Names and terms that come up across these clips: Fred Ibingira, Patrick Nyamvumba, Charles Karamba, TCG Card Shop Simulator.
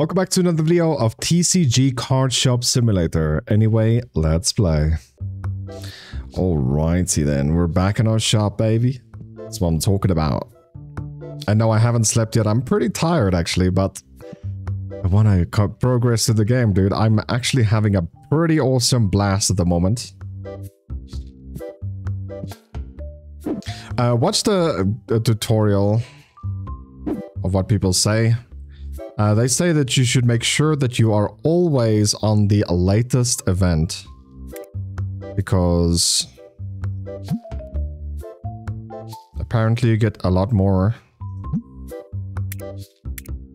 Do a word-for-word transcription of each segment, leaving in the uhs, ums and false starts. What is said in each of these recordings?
Welcome back to another video of T C G Card Shop Simulator. Anyway, let's play. Alrighty then, we're back in our shop, baby. That's what I'm talking about. I know I haven't slept yet. I'm pretty tired, actually, but I want to progress to the game, dude. I'm actually having a pretty awesome blast at the moment. Uh, watch the uh, tutorial of what people say. Uh, they say that you should make sure that you are always on the latest event, because apparently you get a lot more.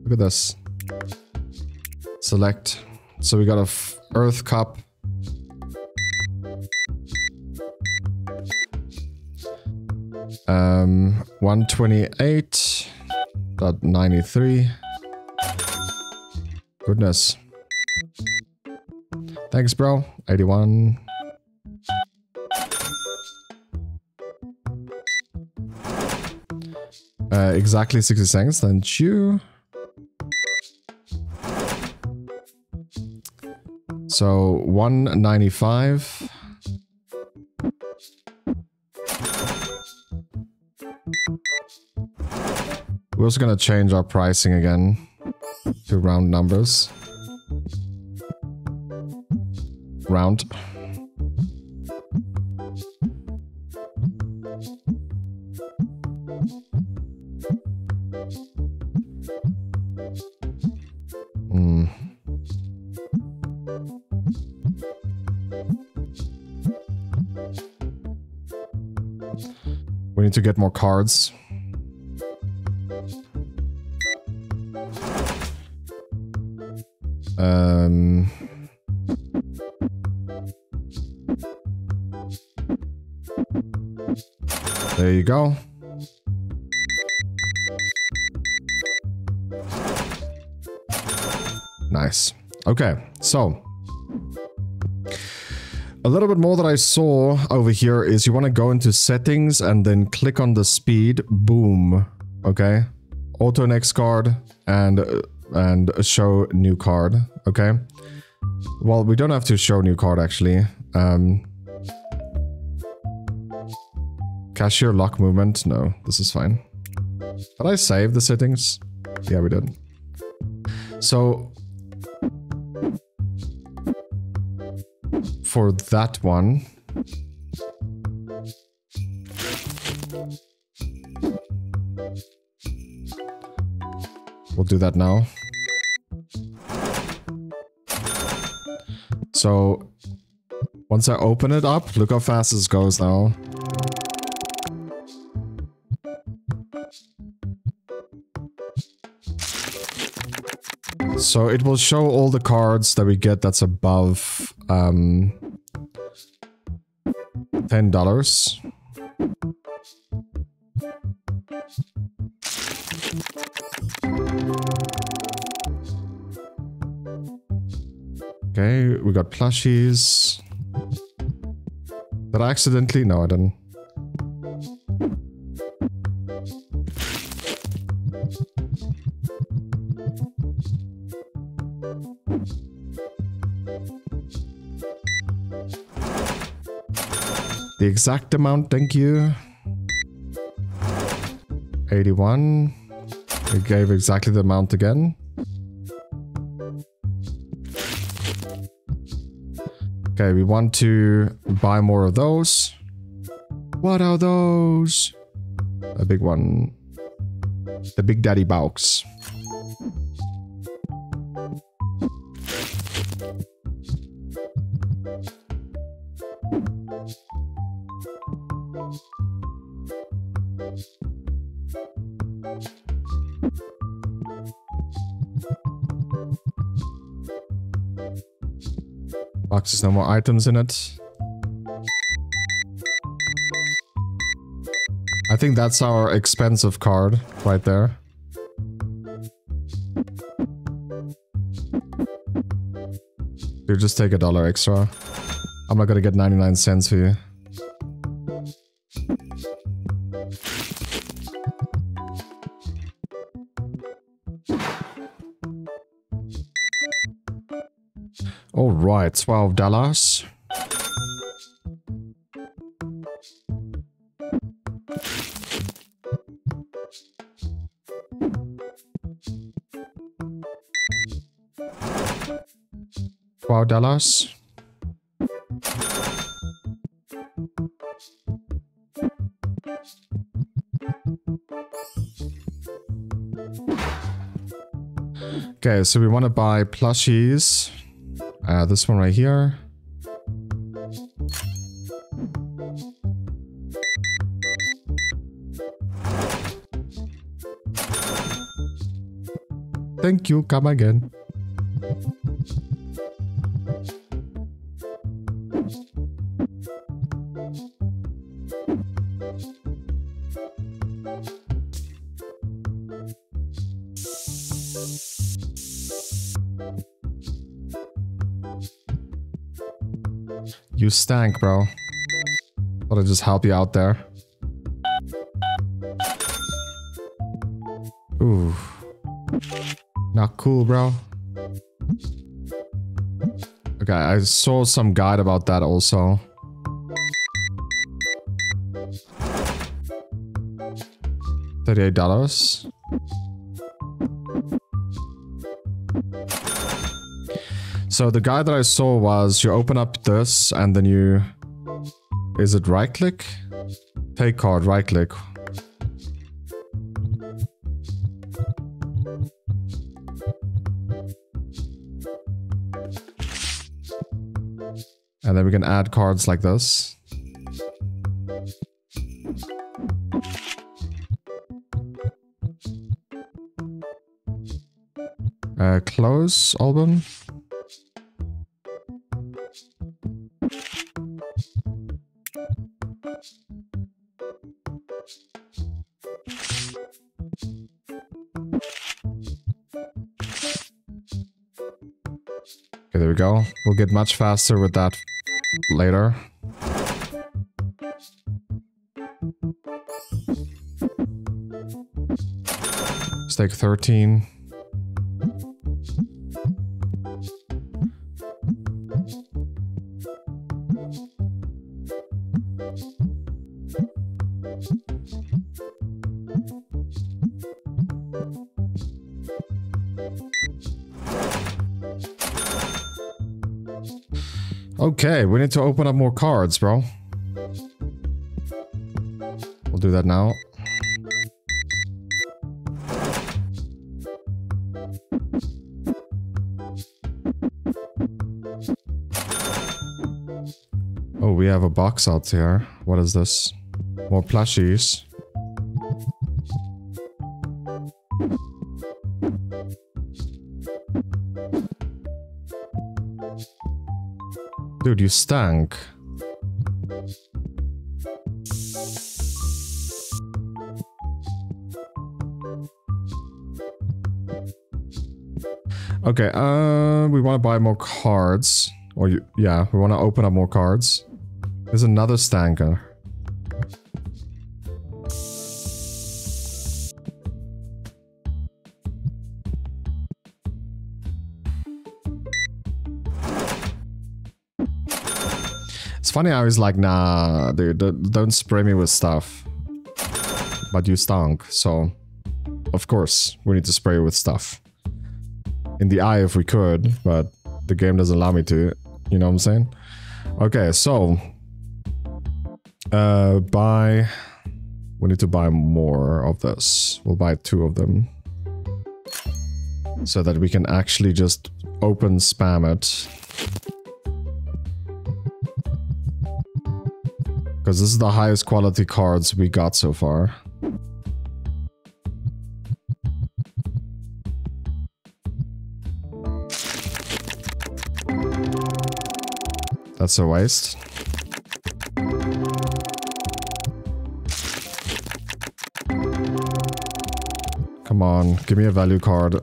Look at this. Select. So we got a Earth Cup. Um, one twenty-eight point ninety-three. Goodness. Thanks, bro. eighty-one. Uh, exactly sixty cents, thank you. So, one ninety-five. We're also gonna change our pricing again to round numbers. Round. Mm. We need to get more cards. Um, there you go. Nice. Okay, so a little bit more that I saw over here is you want to go into settings and then click on the speed. Boom. Okay. Auto next card and uh, and show new card. Okay, well, we don't have to show new card actually. Um cashier lock movement, no, this is fine. Did I save the settings? Yeah, we did. So for that one, we'll do that now. So once I open it up, look how fast this goes now. So it will show all the cards that we get that's above um, ten dollars. Okay, we got plushies. Did I accidentally? No, I didn't. The exact amount, thank you. eighty-one. We gave exactly the amount again. Okay, we want to buy more of those. What are those? A big one. The Big Daddy Box. Boxes, no more items in it. I think that's our expensive card right there. You just take a dollar extra. I'm not gonna get ninety-nine cents for you. All right, twelve dollars. twelve dollars. Okay, so we want to buy plushies. Uh, this one right here. Thank you, come again. You stank, bro. Thought I'd just help you out there. Ooh. Not cool, bro. Okay, I saw some guide about that also. thirty-eight dollars. So the guide that I saw was you open up this and then you... Is it right click? Take card, right click. And then we can add cards like this. Uh, close album. Okay, there we go. We'll get much faster with that later. Stake thirteen. Okay, we need to open up more cards, bro. We'll do that now. Oh, we have a box out here. What is this? More plushies. Dude, you stank. Okay, uh, we want to buy more cards. Or, you, yeah, we want to open up more cards. There's another stanker. Funny how he's like, nah, dude, don't spray me with stuff. But you stunk, so of course we need to spray you with stuff. In the eye if we could, but the game doesn't allow me to, you know what I'm saying? Okay, so... Uh, buy... We need to buy more of this. We'll buy two of them. So that we can actually just open spam it. Because this is the highest quality cards we got so far. That's a waste. Come on, give me a value card.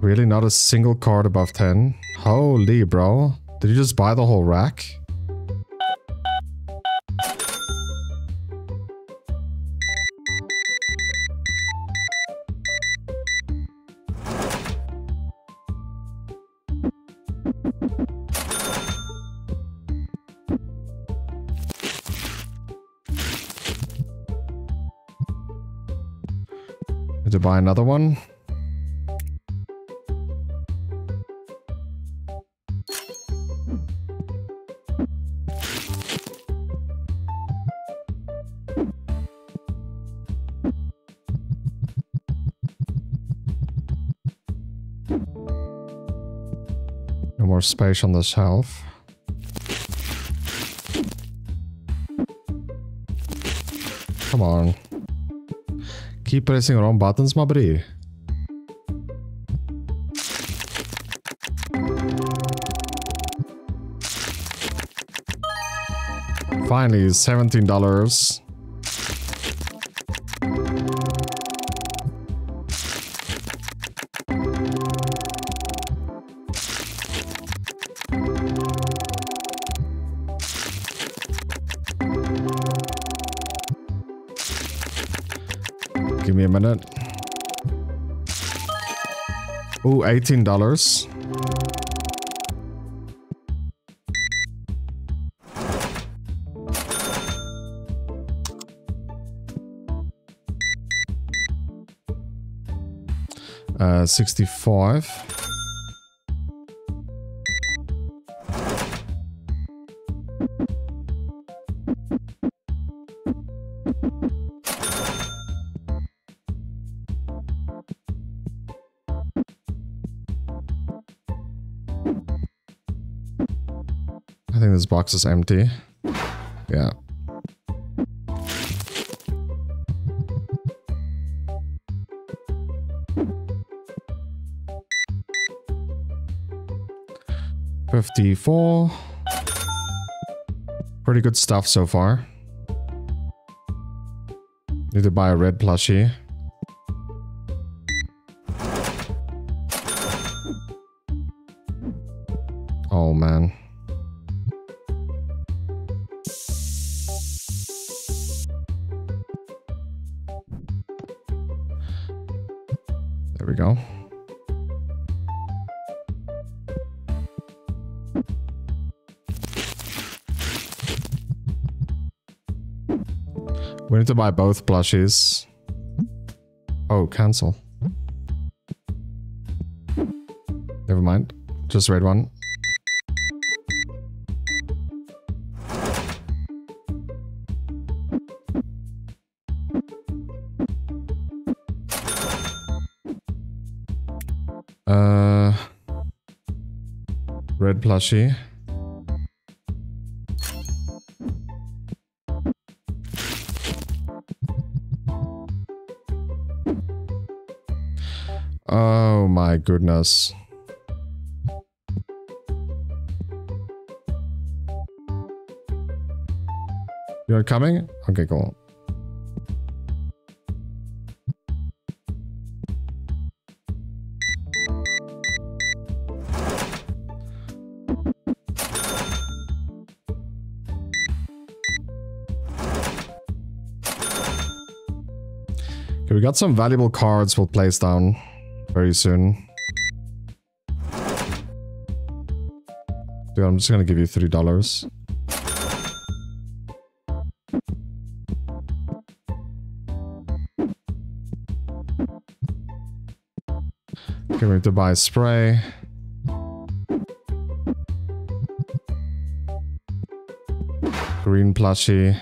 Really? Not a single card above ten? Holy, bro. Did you just buy the whole rack? Need to buy another one. No more space on the shelf. Come on. Keep pressing wrong buttons, my brie. Finally, seventeen dollars. Give me a minute. Ooh, eighteen dollars. Uh, sixty-five. I think this box is empty. Yeah. fifty-four. Pretty good stuff so far. Need to buy a red plushie. Oh man. There we go. We need to buy both plushies. Oh, cancel. Never mind. Just read one. Uh, red plushie. Oh my goodness. You're coming? Okay, cool. Okay, we got some valuable cards we'll place down very soon. Dude, I'm just gonna give you three dollars. Okay, we need to buy a spray. Green plushie.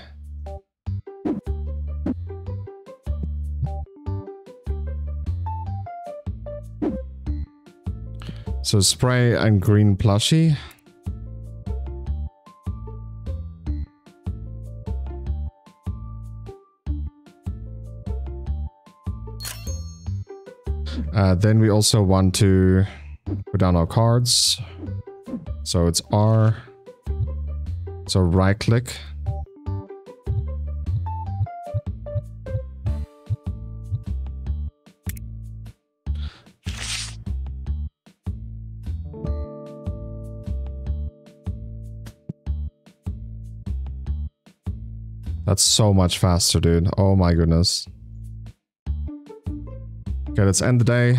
So spray and green plushie. Uh, then we also want to put down our cards. So it's R. So right click. That's so much faster, dude. Oh my goodness. Okay, let's end the day.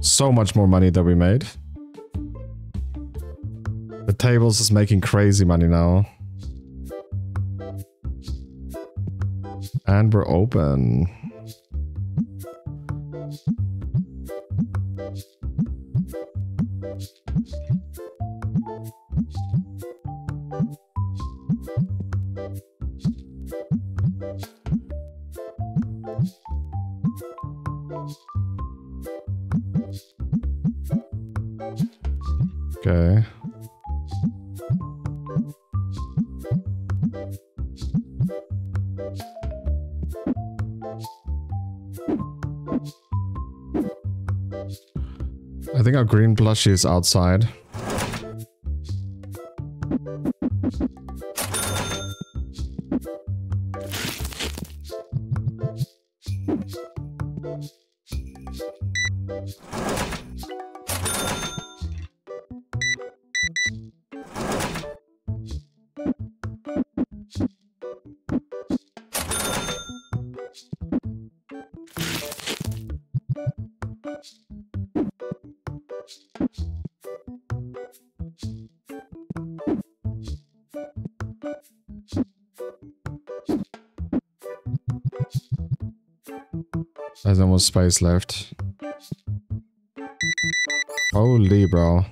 So much more money that we made. The tables is making crazy money now. And we're open. Okay. I think our green plushie is outside. There's no more space left. Holy bro.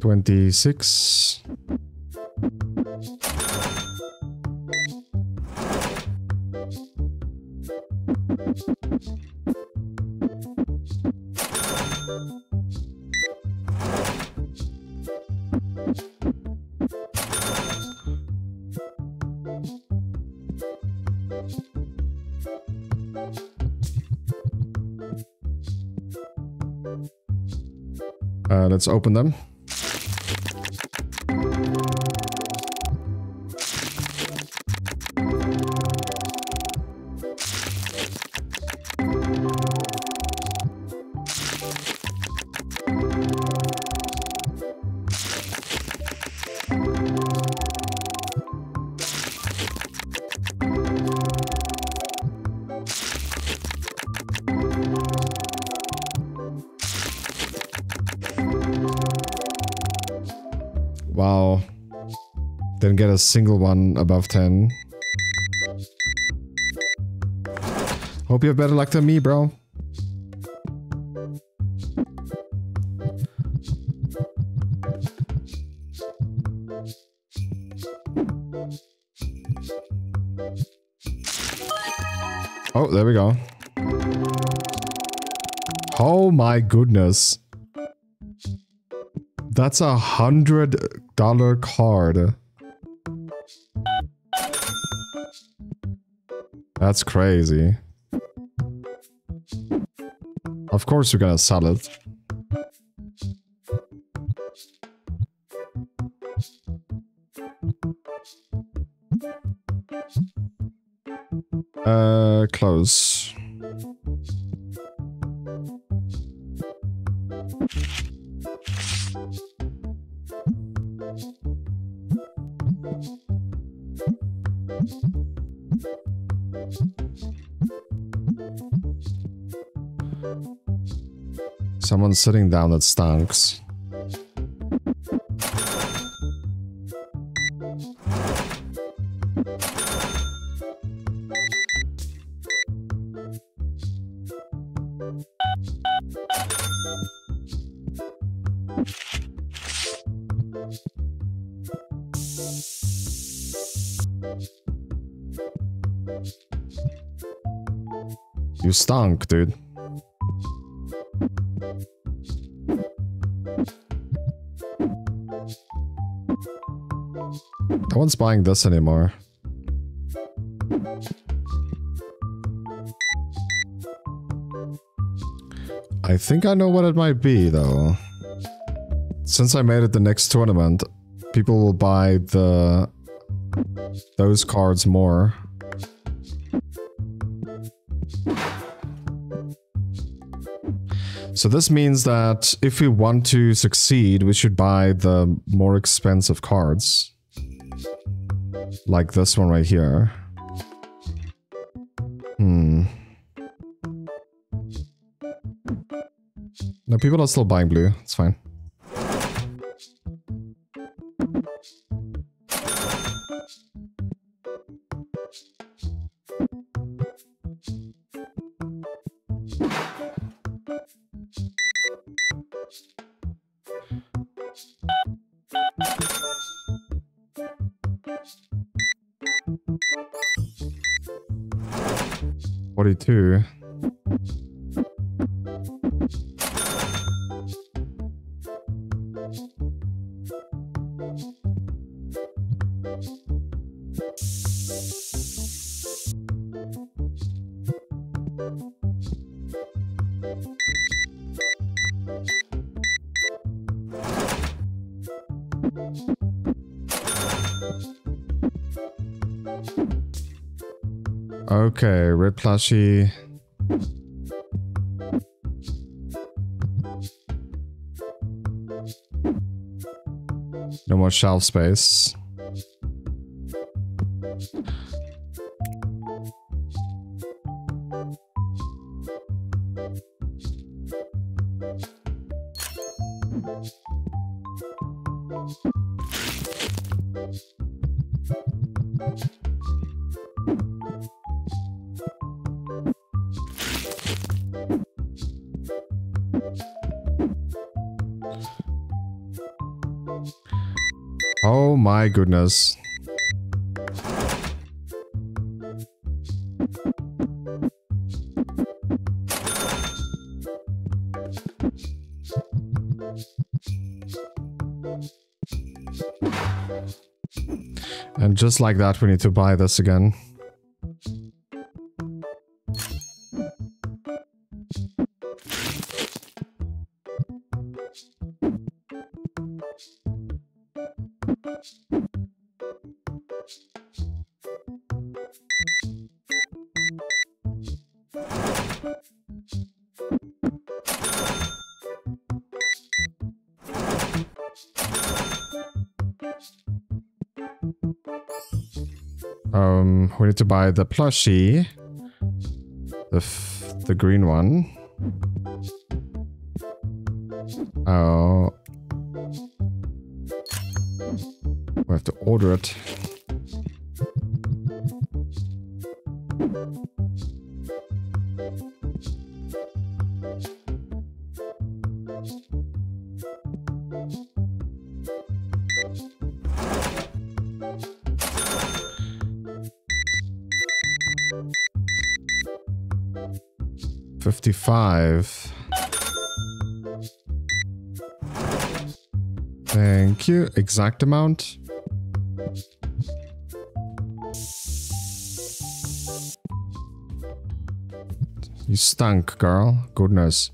twenty-six. Uh, let's open them. Wow, didn't get a single one above ten. Hope you have better luck than me, bro. Oh, there we go. Oh my goodness. That's a hundred dollar card. That's crazy. Of course you're gonna sell it. Uh, close. Someone's sitting down, that stinks. You stunk, dude. No one's buying this anymore. I think I know what it might be, though. Since I made it the next tournament, people will buy the those cards more. so this means that if we want to succeed, we should buy the more expensive cards. Like this one right here. Hmm. No, people are still buying blue. It's fine. forty-two. Okay, red plushie. No more shelf space. Oh my goodness. And just like that, we need to buy this again. Um, we need to buy the plushie, the f the green one. Oh, we have to order it. fifty-five. Thank you. Exact amount. You stunk, girl. Goodness.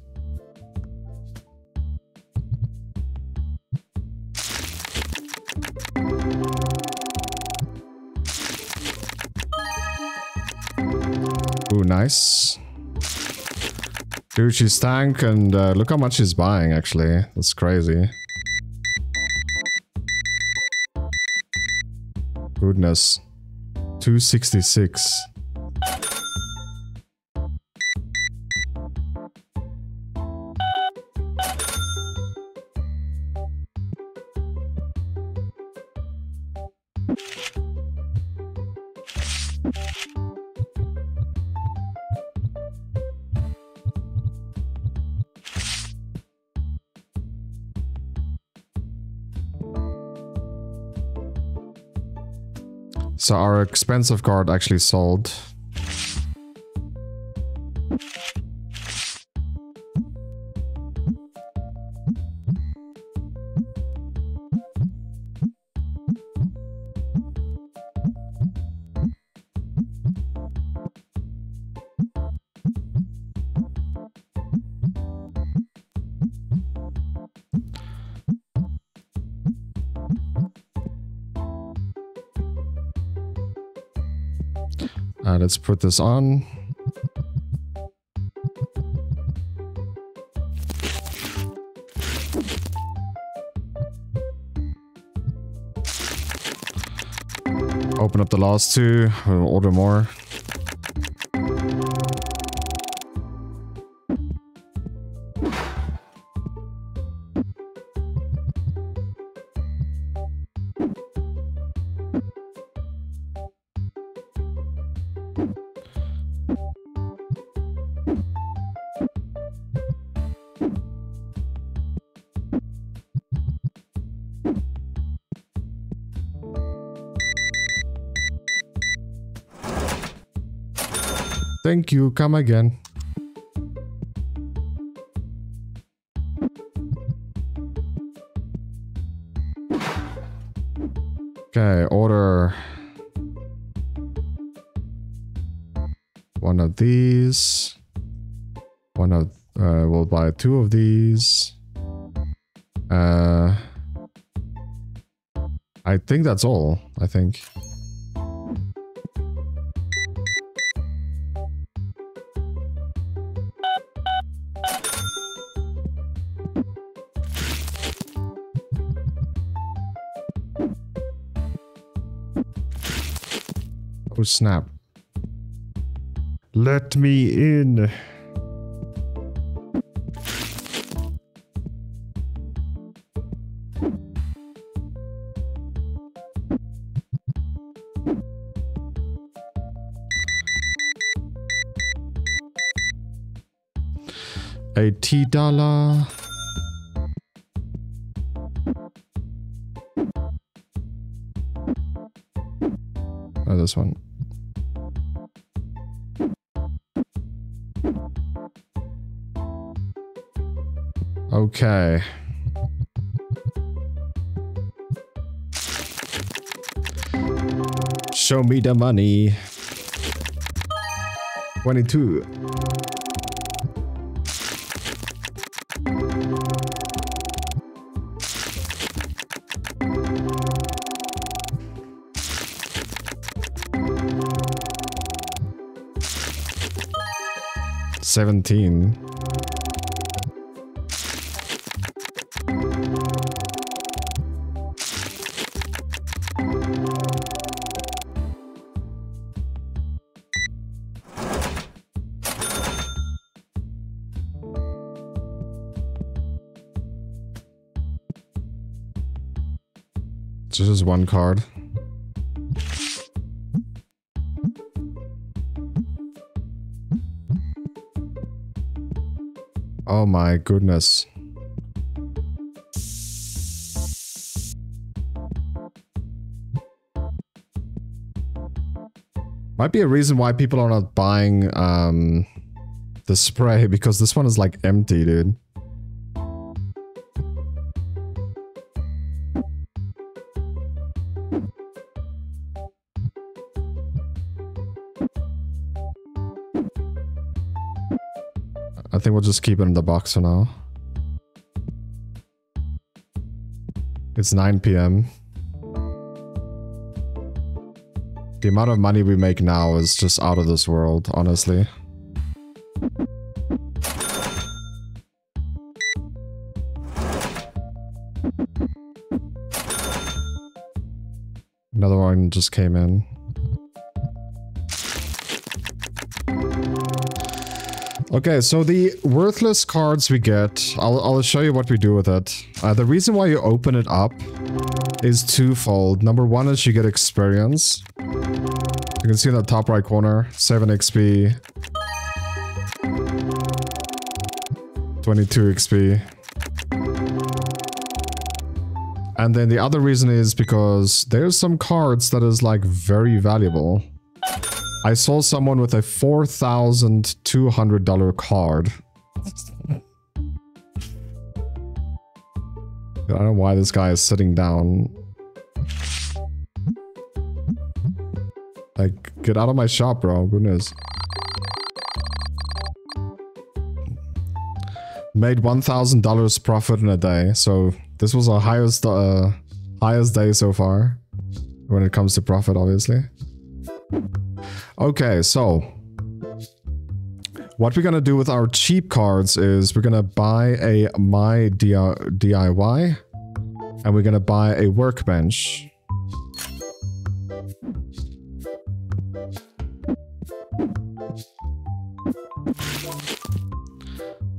Ooh, nice. Dude, she's tank, and uh, look how much she's buying, actually. That's crazy. Goodness. two sixty-six. So our expensive card actually sold. Uh, let's put this on. open up the last two. We'll order more. Thank you, come again. Okay, order one of these. One of, uh, we'll buy two of these. Uh, I think that's all, I think. Snap. Let me in. Eighty dollar. Oh, this one. Okay. Show me the money. twenty-two. seventeen. This is one card. Oh my goodness. Might be a reason why people are not buying um, the spray, because this one is like empty, dude. I think we'll just keep it in the box for now. It's nine P M The amount of money we make now is just out of this world, honestly. Another one just came in. Okay, so the worthless cards we get, I'll, I'll show you what we do with it. Uh, the reason why you open it up is twofold. Number one is you get experience. You can see in the top right corner, seven X P. twenty-two X P. And then the other reason is because there's some cards that is like very valuable. I saw someone with a four thousand two hundred dollar card. I don't know why this guy is sitting down. Like, get out of my shop, bro. Goodness. Made one thousand dollars profit in a day. So this was our highest, uh, highest day so far. When it comes to profit, obviously. Okay, so what we're gonna do with our cheap cards is we're gonna buy a My D I Y and we're gonna buy a workbench.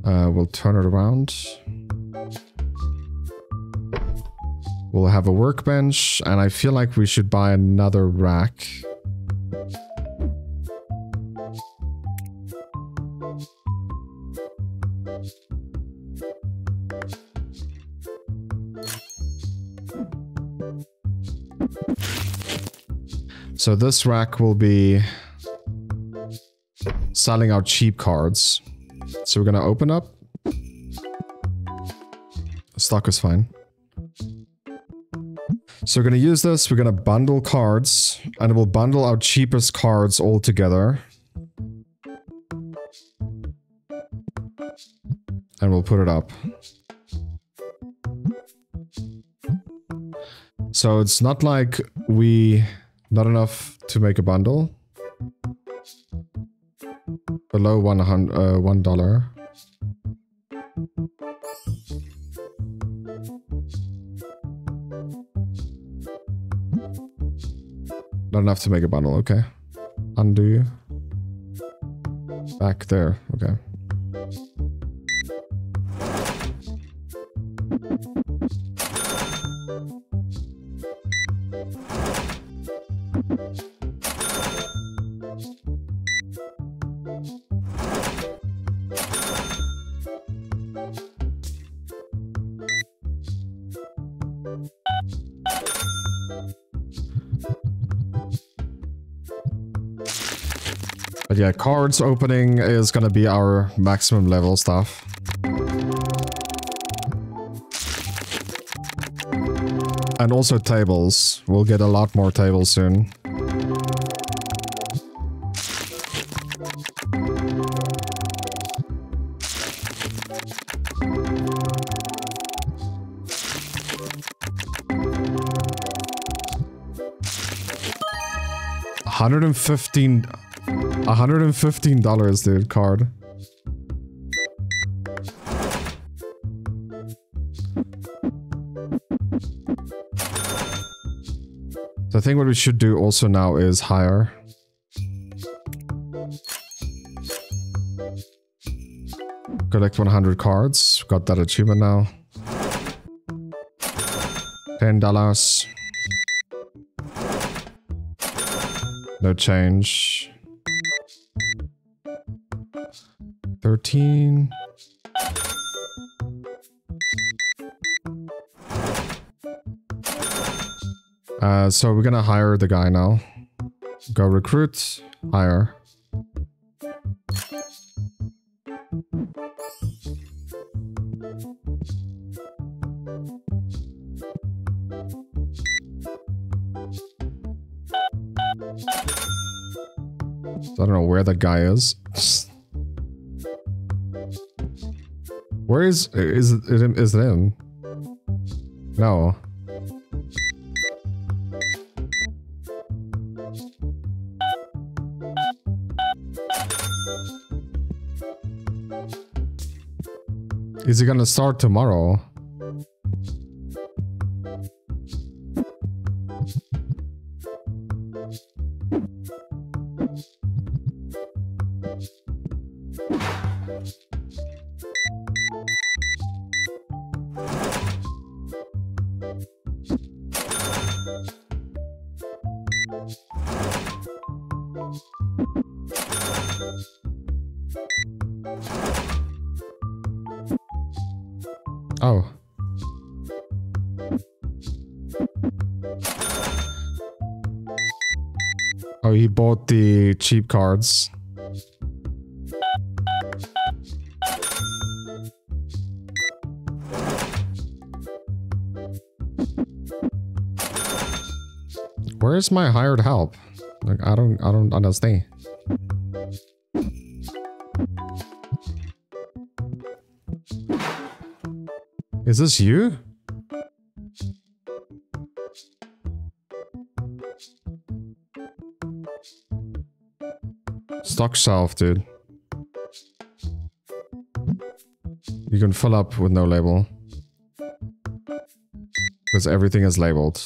Uh, we'll turn it around. We'll have a workbench, and I feel like we should buy another rack. So this rack will be selling our cheap cards. So we're gonna open up. Stock is fine. So we're gonna use this, we're gonna bundle cards, and we'll bundle our cheapest cards all together. And we'll put it up. So it's not like we... Not enough to make a bundle. Below one hundred, uh, one dollar. Not enough to make a bundle. Okay. Undo. Back there. Okay. But yeah, cards opening is gonna be our maximum level stuff. And also tables. We'll get a lot more tables soon. one hundred fifteen... one hundred fifteen dollars, dude, card. So I think what we should do also now is hire. Collect one hundred cards. Got that achievement now. ten dollars. No change. thirteen. Uh, so we're gonna hire the guy now. Go recruit, hire. So I don't know where that guy is. Where is, is it, is it him? No. Is he gonna start tomorrow? Oh. Oh, he bought the cheap cards. Where's my hired help? Like, I don't, I don't understand. Is this you? Stock shelf, dude. You can fill up with no label. Because everything is labeled.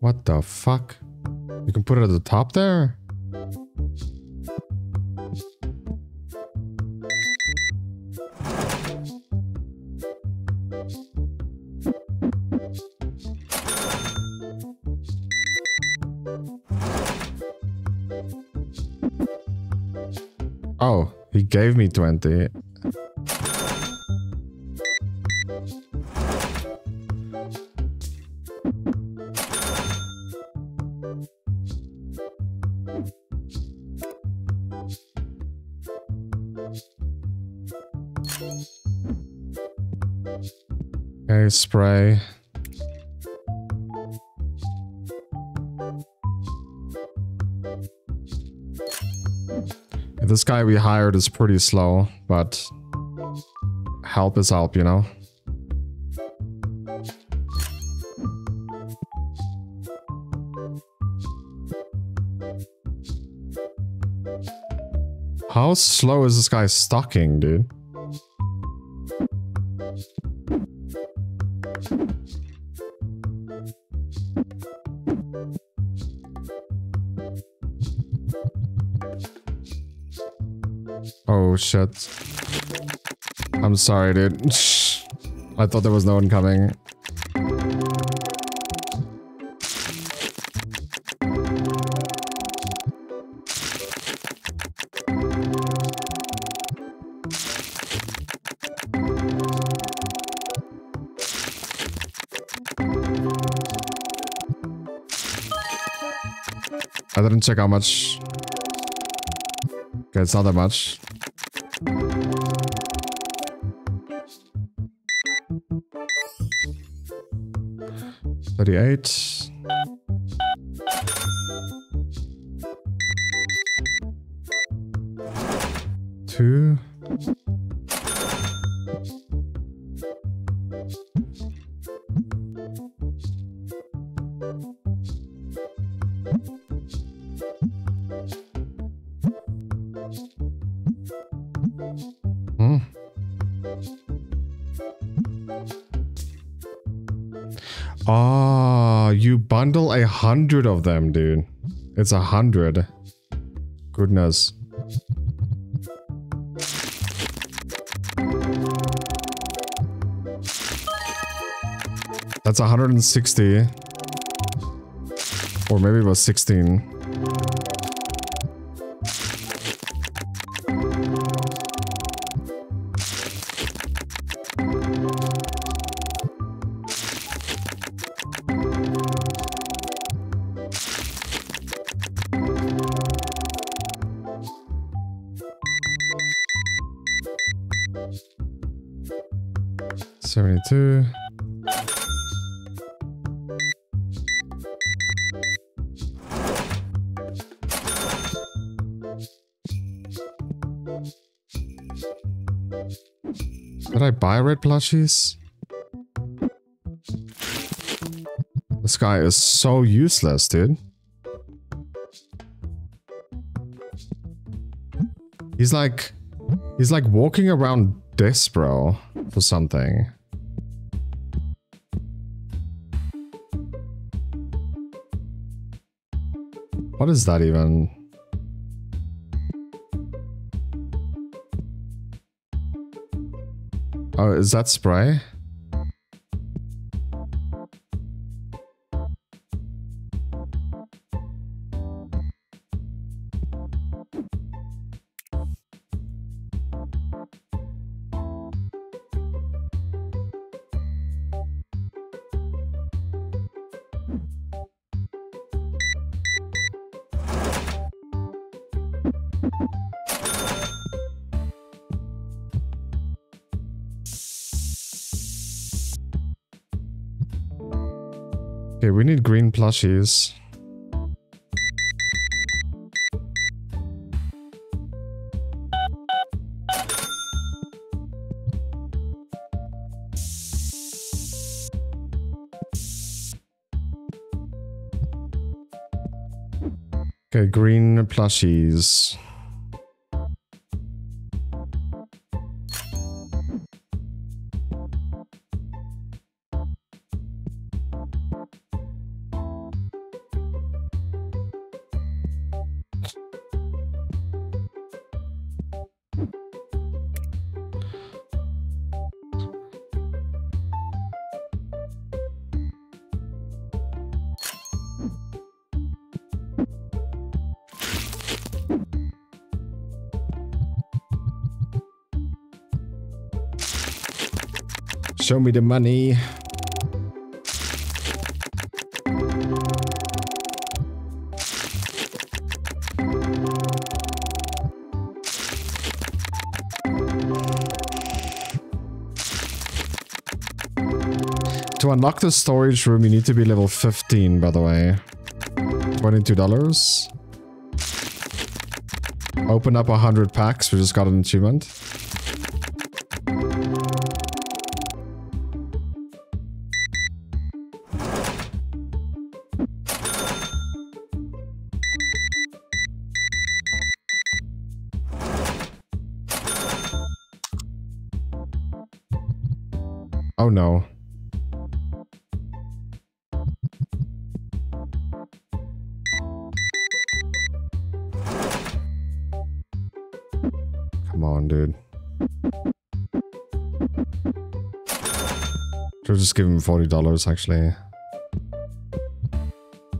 What the fuck? You can put it at the top there? Oh, he gave me twenty. Okay, spray. This guy we hired is pretty slow, but help is help, you know? How slow is this guy stocking, dude? Oh shit. I'm sorry, dude. I thought there was no one coming. I didn't check how much. Okay, it's not that much. thirty-eight. Two. Hmm. Ah, oh, you bundle a hundred of them, dude. It's a hundred. Goodness. That's one hundred sixty. Or maybe it was sixteen. seventy-two. Did I buy red plushies? This guy is so useless, dude. He's like... He's like walking around Despero for something. What is that even? Oh, is that spray? Okay, we need green plushies. Okay, green plushies. Show me the money. To unlock the storage room, you need to be level fifteen, by the way. twenty-two dollars. Open up one hundred packs. We just got an achievement. Oh no. Dude. Should just give him forty dollars, actually.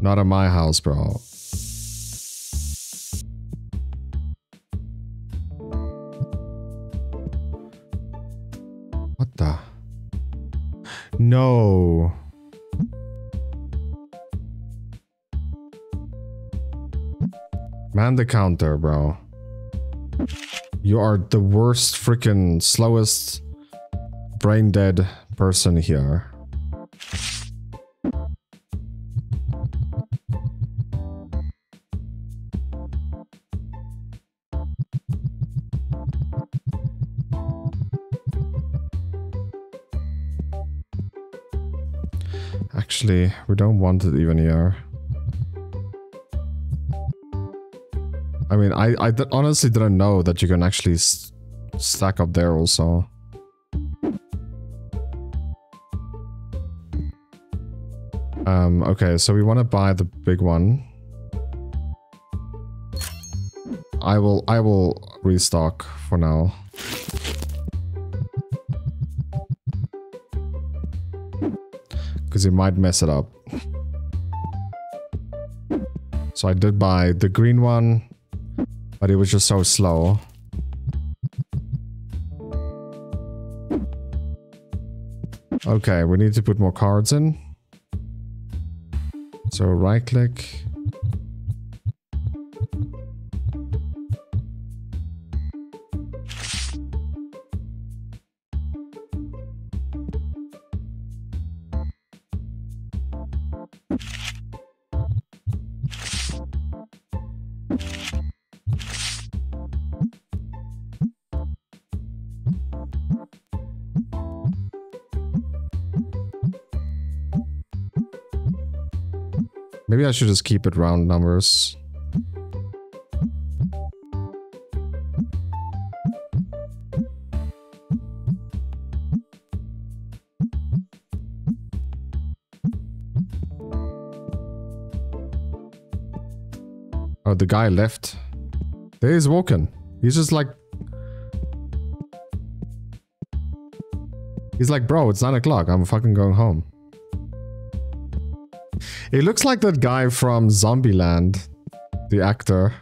Not at my house, bro. What the? No. Man the counter, bro. You are the worst, freaking slowest, brain dead person here. Actually, we don't want it even here. I mean, I, I honestly didn't know that you can actually st stack up there also. Um, okay, so we want to buy the big one. I will, I will restock for now. Because you might mess it up. So I did buy the green one. But it was just so slow. Okay, we need to put more cards in. So right click. Maybe I should just keep it round numbers. Oh, the guy left. There he's walking. He's just like... He's like, bro, it's nine o'clock. I'm fucking going home. It looks like that guy from Zombieland, the actor.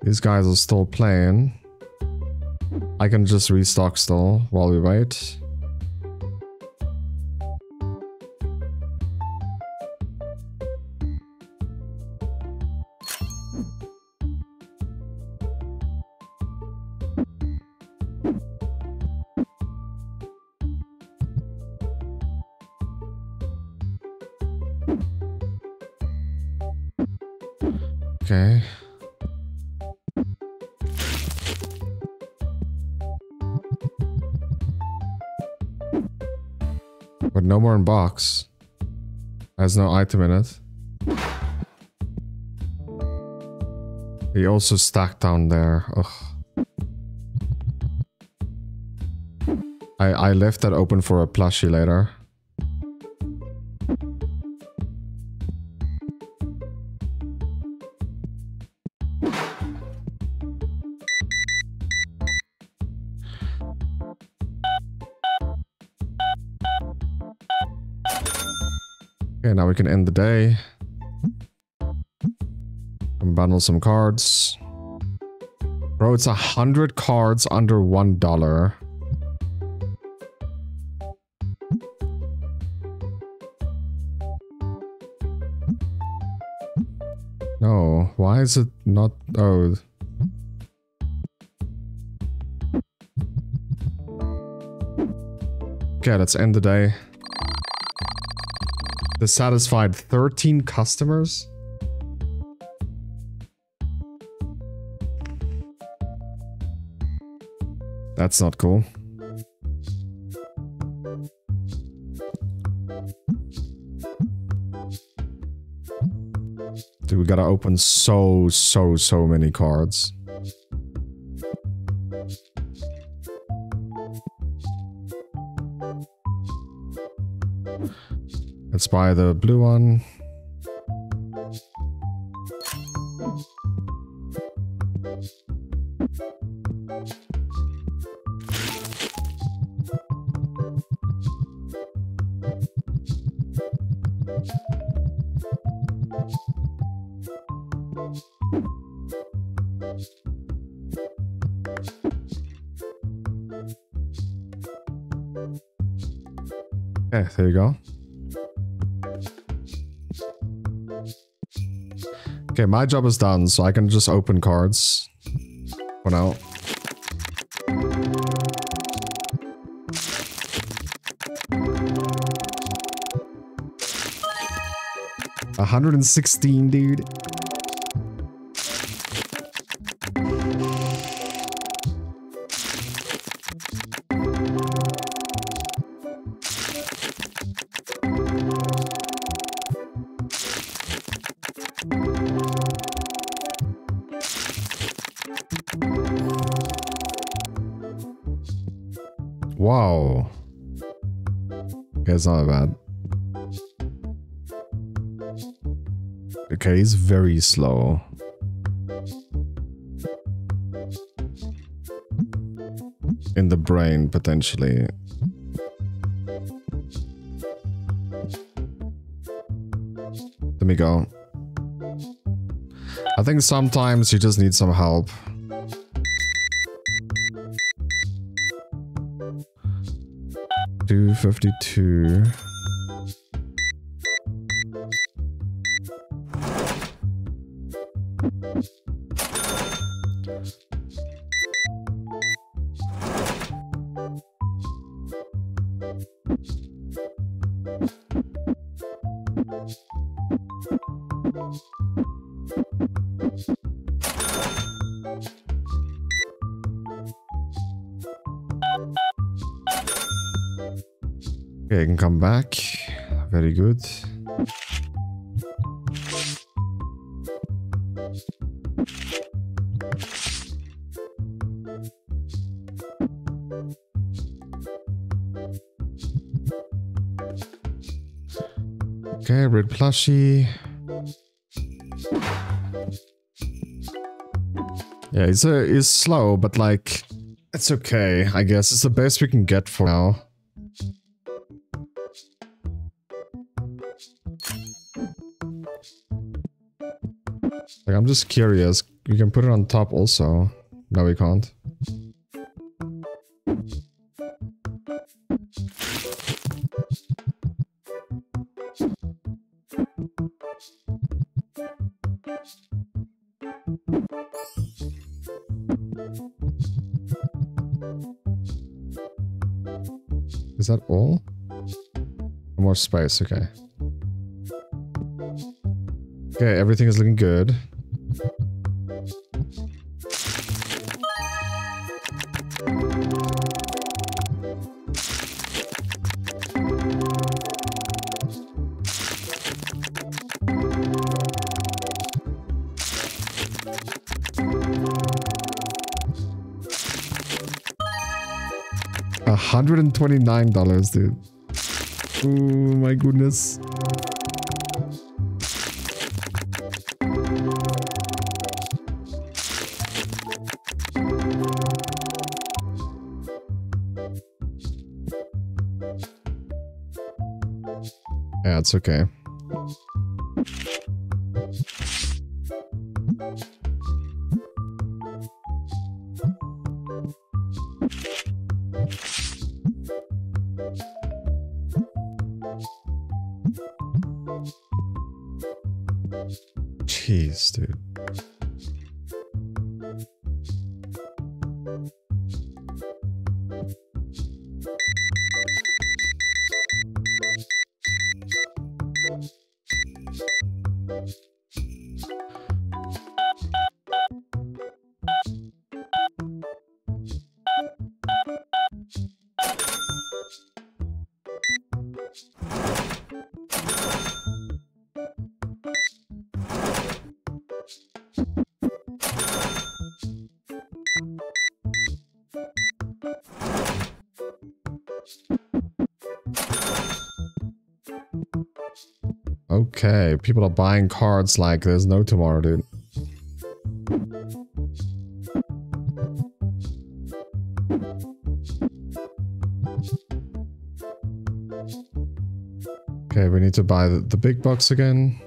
These guys are still playing. I can just restock still while we wait. Okay. But no more in box. Has no item in it. He also stacked down there. Ugh. I I left that open for a plushie later. Okay, now we can end the day. Unbundle some cards. Bro, it's a hundred cards under one dollar. No, why is it not? Oh. Okay, let's end the day. This satisfied thirteen customers? That's not cool. Dude, we gotta open so, so, so many cards. Let's buy the blue one. Okay, there you go. Okay, my job is done, so I can just open cards for now. one hundred sixteen, dude. Wow. Okay, it's not bad. Okay, he's very slow. In the brain, potentially. Let me go. I think sometimes you just need some help. two fifty-two. Okay, I can come back. Very good. Okay, red plushie. Yeah, it's a, it's slow, but like, it's okay, I guess. It's the best we can get for now. Like, I'm just curious. You can put it on top also. No, we can't. Is that all? More space, okay. Okay, everything is looking good. A hundred and twenty-nine dollars, dude. Oh my goodness. Yeah, it's okay. Jeez, dude. Okay, people are buying cards like there's no tomorrow, dude. Okay, we need to buy the, the big bucks again.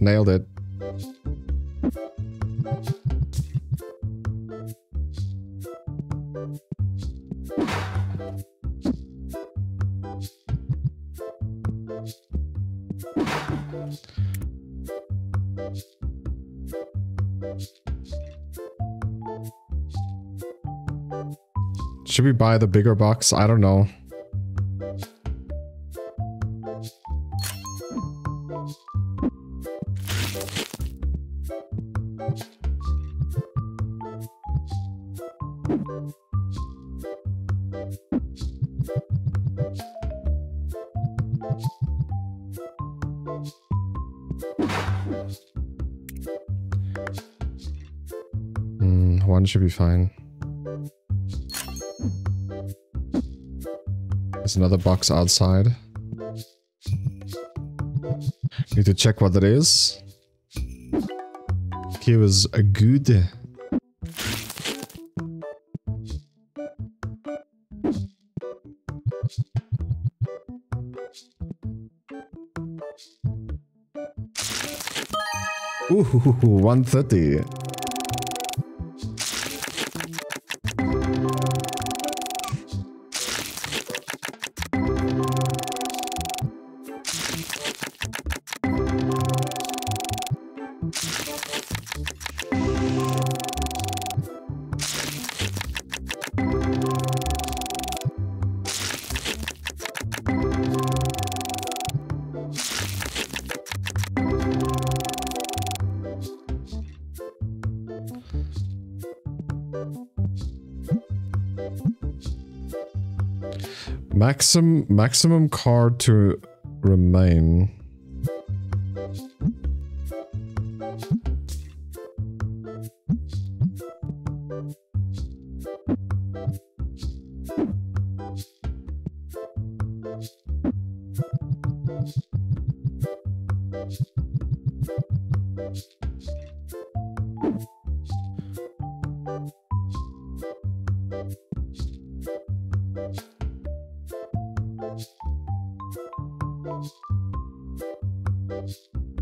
Nailed it. Should we buy the bigger box? I don't know. Mm, one should be fine. There's another box outside. Need to check what it is. Here is a good. Ooh, one thirty. Maximum maximum card to remain.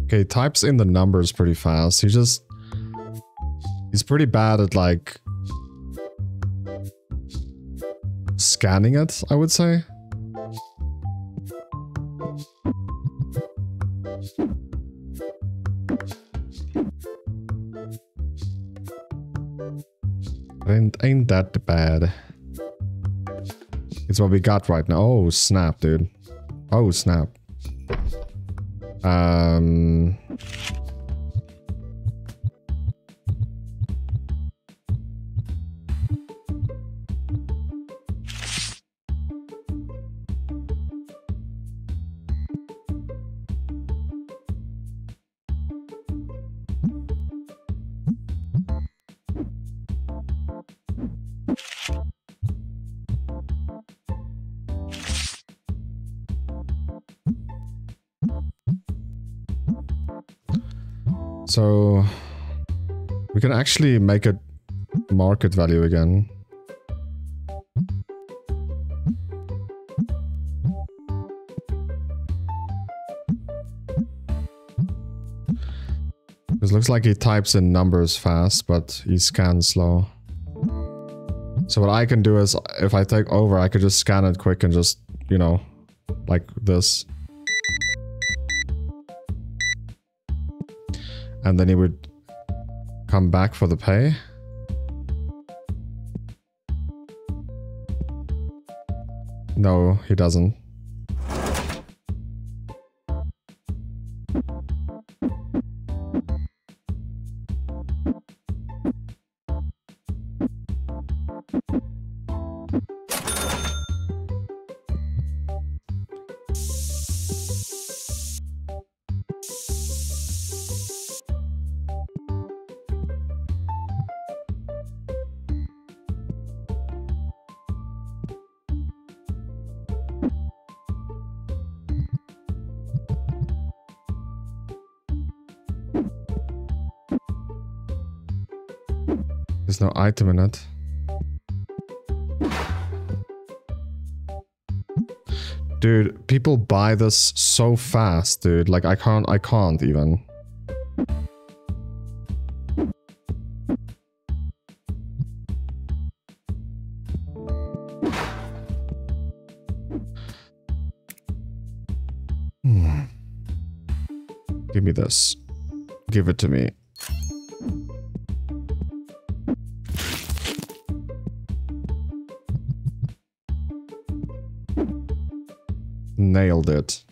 Okay, types in the numbers pretty fast. He just... He's pretty bad at, like... scanning it, I would say. Ain't, ain't that bad. It's what we got right now. Oh, snap, dude. Oh, snap. Um, So we can actually make it market value again. It looks like he types in numbers fast, but he scans slow. So what I can do is, if I take over, I could just scan it quick and just, you know, like this. And then he would come back for the pay. No, he doesn't. There's no item in it. Dude, people buy this so fast, dude. Like, I can't, I can't even. Hmm. Give me this. Give it to me. Nailed it.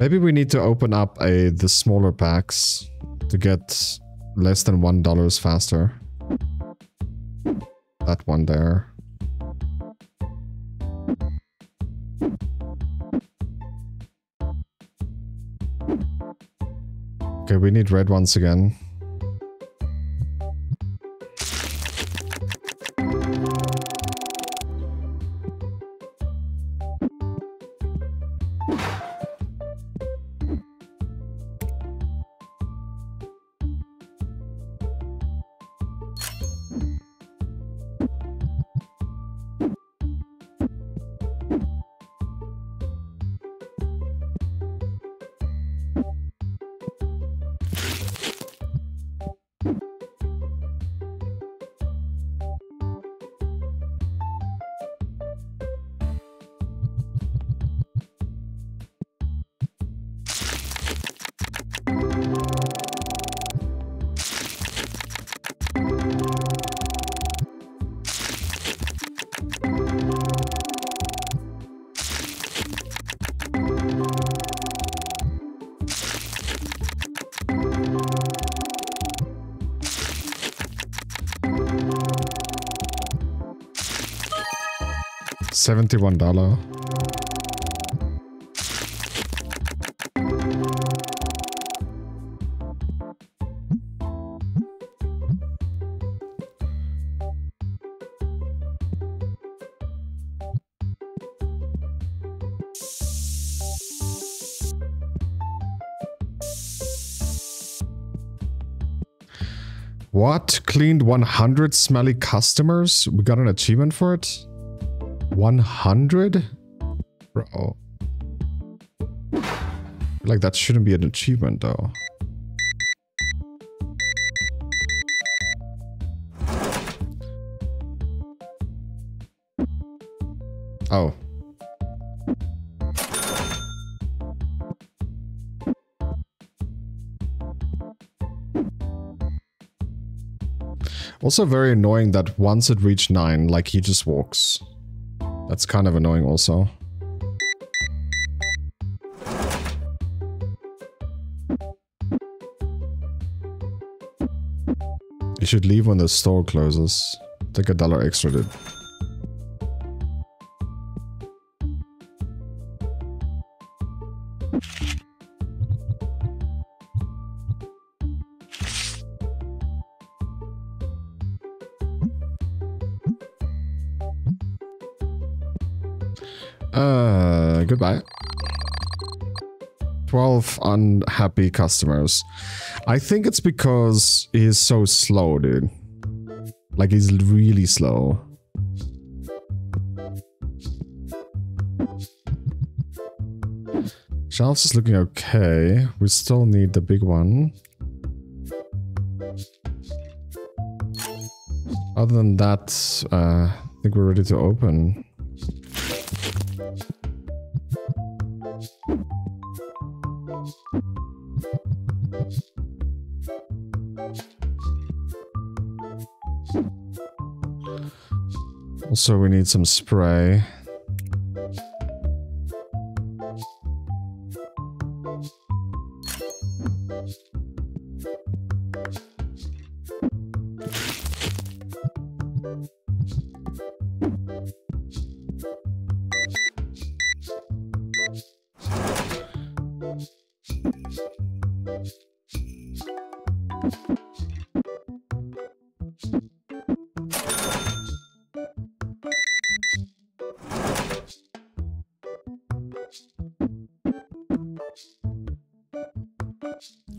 Maybe we need to open up a the smaller packs to get less than one dollar faster. That one there. Okay, we need red ones again. seventy-one dollars. What? Cleaned one hundred smelly customers? We got an achievement for it? one hundred? Bro. Like, that shouldn't be an achievement, though. Oh. Also very annoying that once it reached nine, like, he just walks. That's kind of annoying also. You should leave when the store closes. Take a dollar extra, dude. Uh, goodbye. twelve unhappy customers. I think it's because he's so slow, dude. Like, he's really slow. Shelves is looking okay. We still need the big one. Other than that, uh, I think we're ready to open. Also, we need some spray.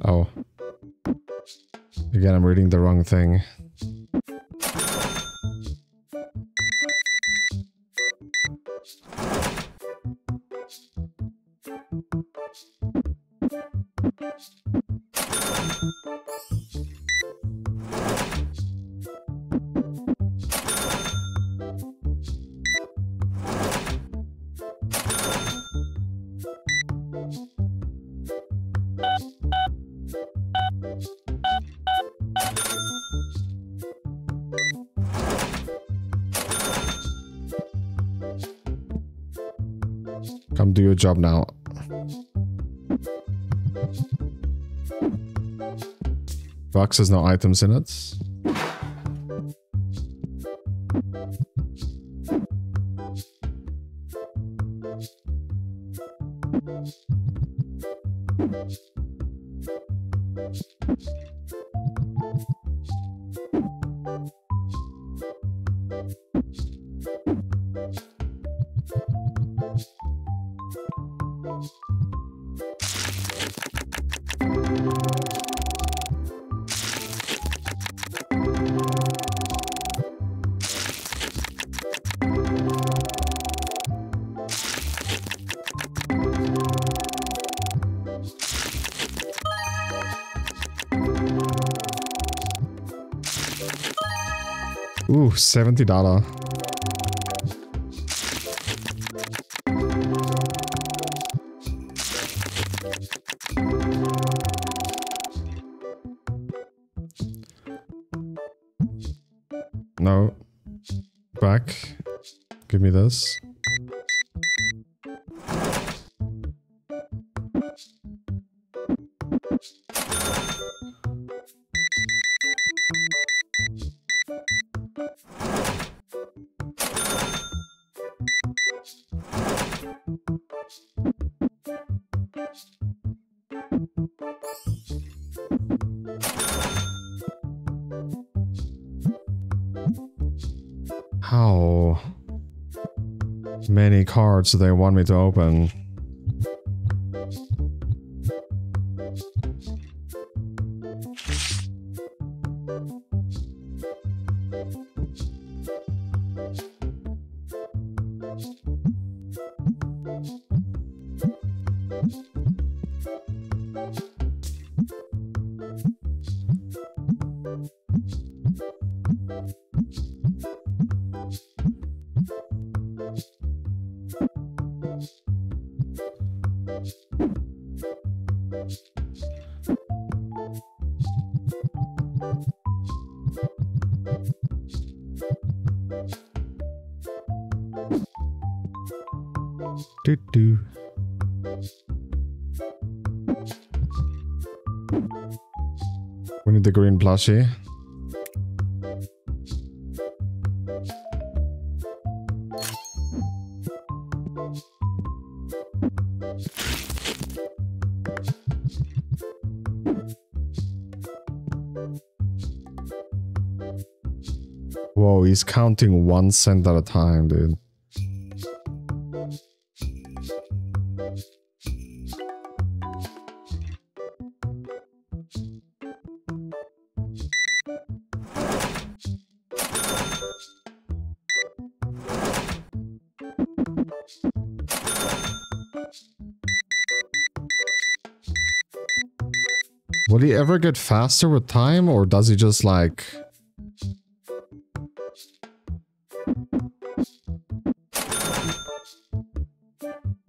Oh. Again, I'm reading the wrong thing. Come do your job now. Box has no items in it. Ooh, seventy dollars. No. Back. Give me this. How many cards do they want me to open? Do do. We need the green plushie. Whoa, he's counting one cent at a time, dude. Will he ever get faster with time, or does he just like...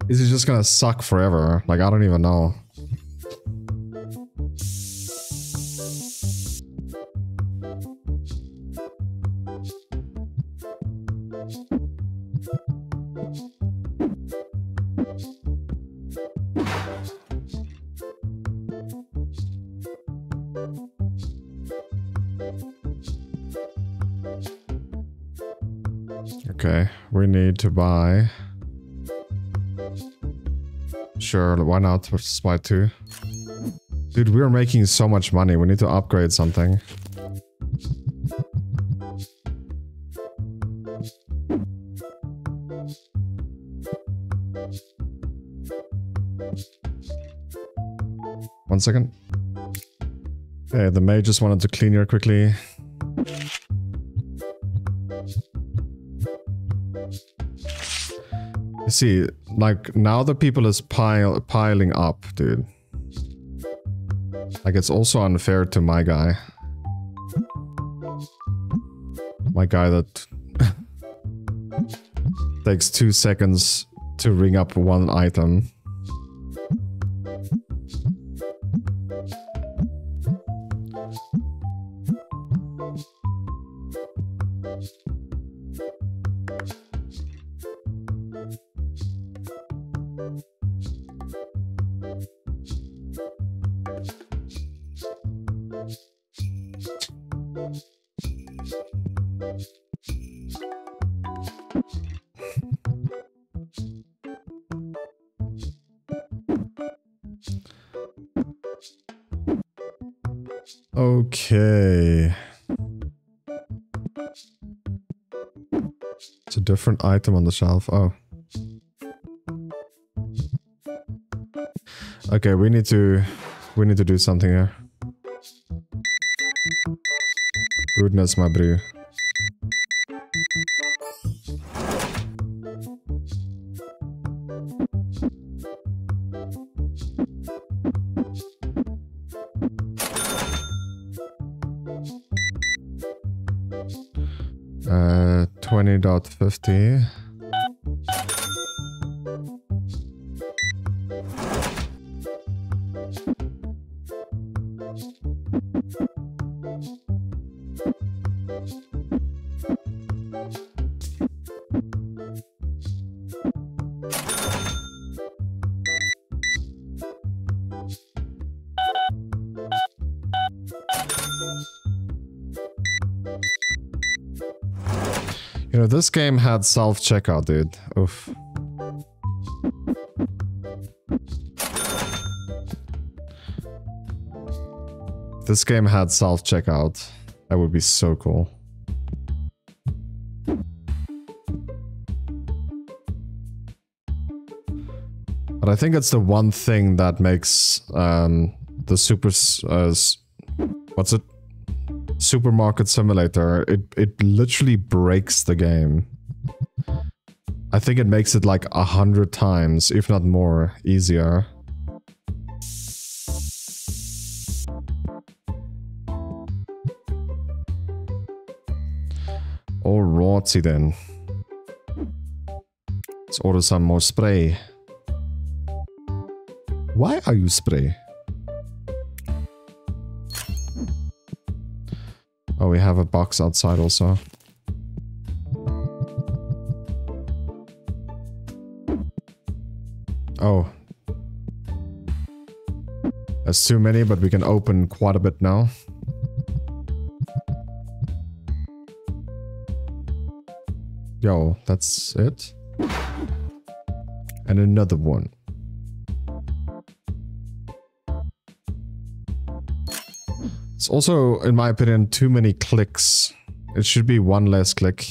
Is he just gonna suck forever? Like, I don't even know. Okay, we need to buy... Sure, why not? Let's just buy two. Dude, we're making so much money. We need to upgrade something. One second. Okay, the maid just wanted to clean here quickly. You see, like, now the people is pile piling up, dude. Like, it's also unfair to my guy. My guy that takes two seconds to ring up one item. Okay. It's a different item on the shelf. Oh. Okay, we need to we need to do something here. Goodness, my brew. Uh, twenty point fifty. You know, this game had self-checkout, dude. Oof. This game had self-checkout. That would be so cool. But I think it's the one thing that makes um, the super... Uh, what's it? Supermarket Simulator, it, it literally breaks the game. I think it makes it like a hundred times, if not more, easier. Alrighty then. Let's order some more spray. Why are you spray? Oh, we have a box outside also. Oh. That's too many, but we can open quite a bit now. Yo, that's it. And another one. It's also, in my opinion, too many clicks. It should be one less click.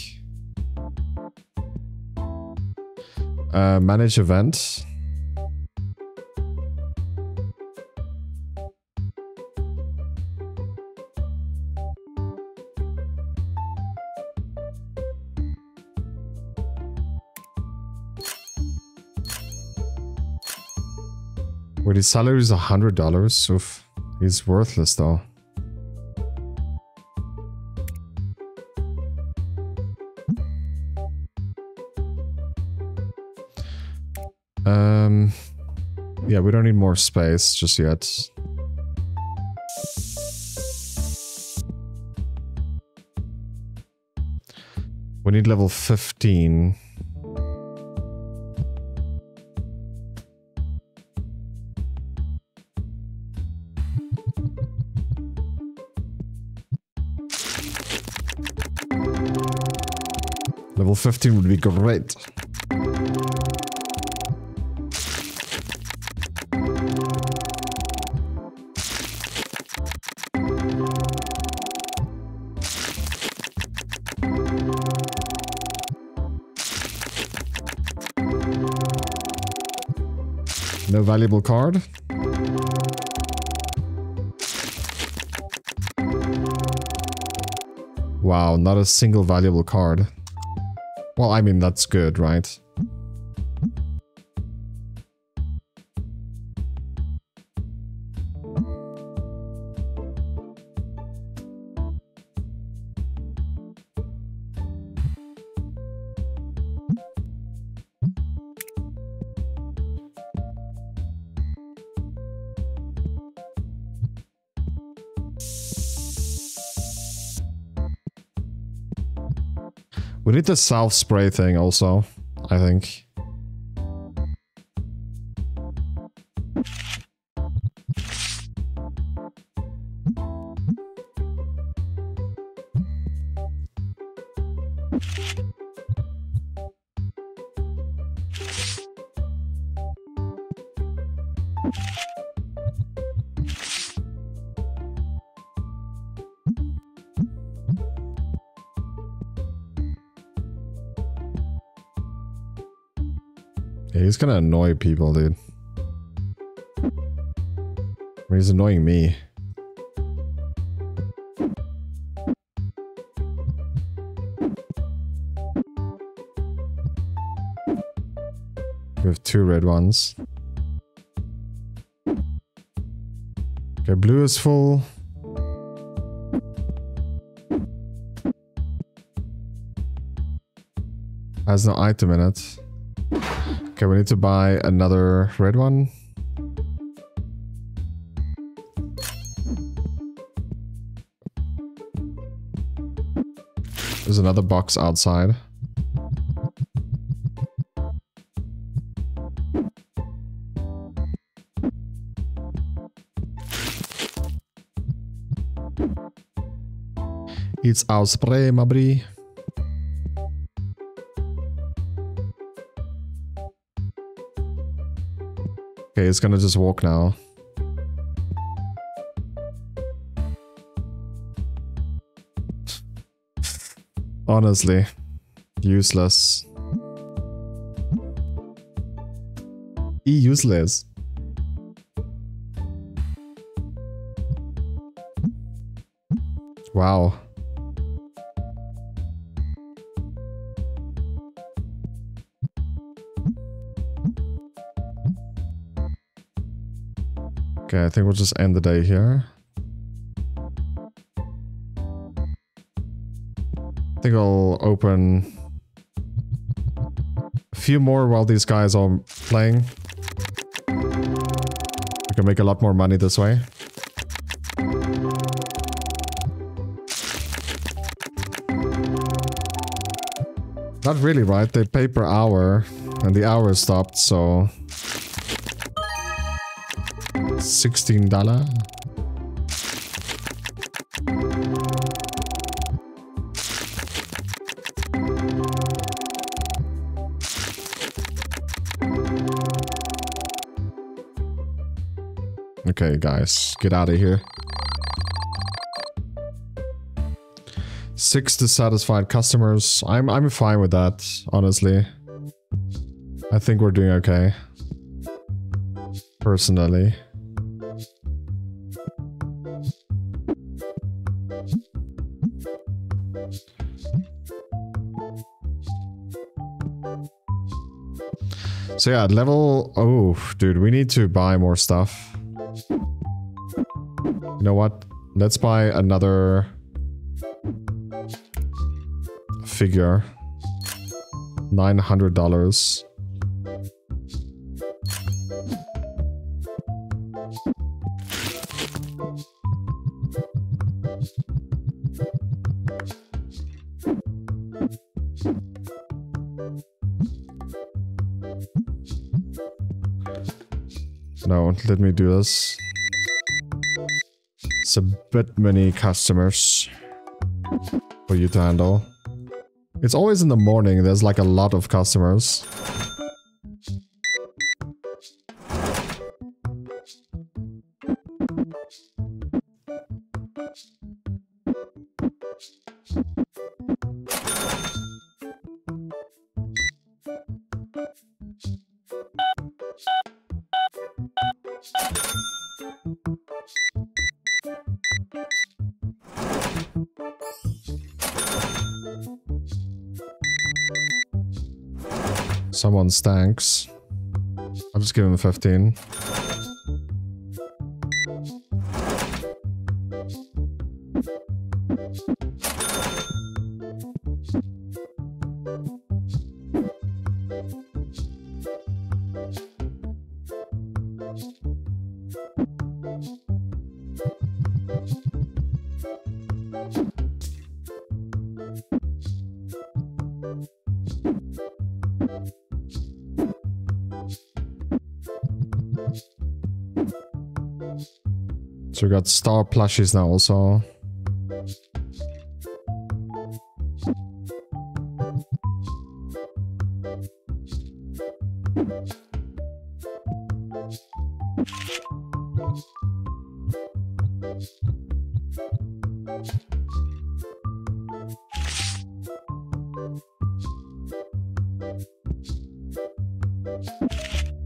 Uh, manage event. Wait, his salary is a hundred dollars. Oof, he's worthless though. Um, yeah, we don't need more space just yet. We need level fifteen. Level fifteen would be great. No valuable card. Wow, not a single valuable card. Well, I mean, that's good, right? We need the self-spray thing also, I think. He's gonna annoy people, dude. He's annoying me. We have two red ones. Okay, blue is full. Has no item in it. Okay, we need to buy another red one. There's another box outside. It's Ausspray, Mabri. Okay, it's gonna just walk now. Honestly, useless. E useless. Wow. Okay, I think we'll just end the day here. I think I'll open a few more while these guys are playing. We can make a lot more money this way. Not really, right? They pay per hour, and the hour stopped, so... sixteen dollars. Okay, guys, get out of here. Six dissatisfied customers. I'm I'm fine with that, honestly. I think we're doing okay. Personally. So yeah, level... Oh, dude, we need to buy more stuff. You know what? Let's buy another... figure. nine hundred dollars. No, let me do this. It's a bit many customers for you to handle. It's always in the morning, there's like a lot of customers. Someone stanks. I'll just give him fifteen. So we got star plushies now also.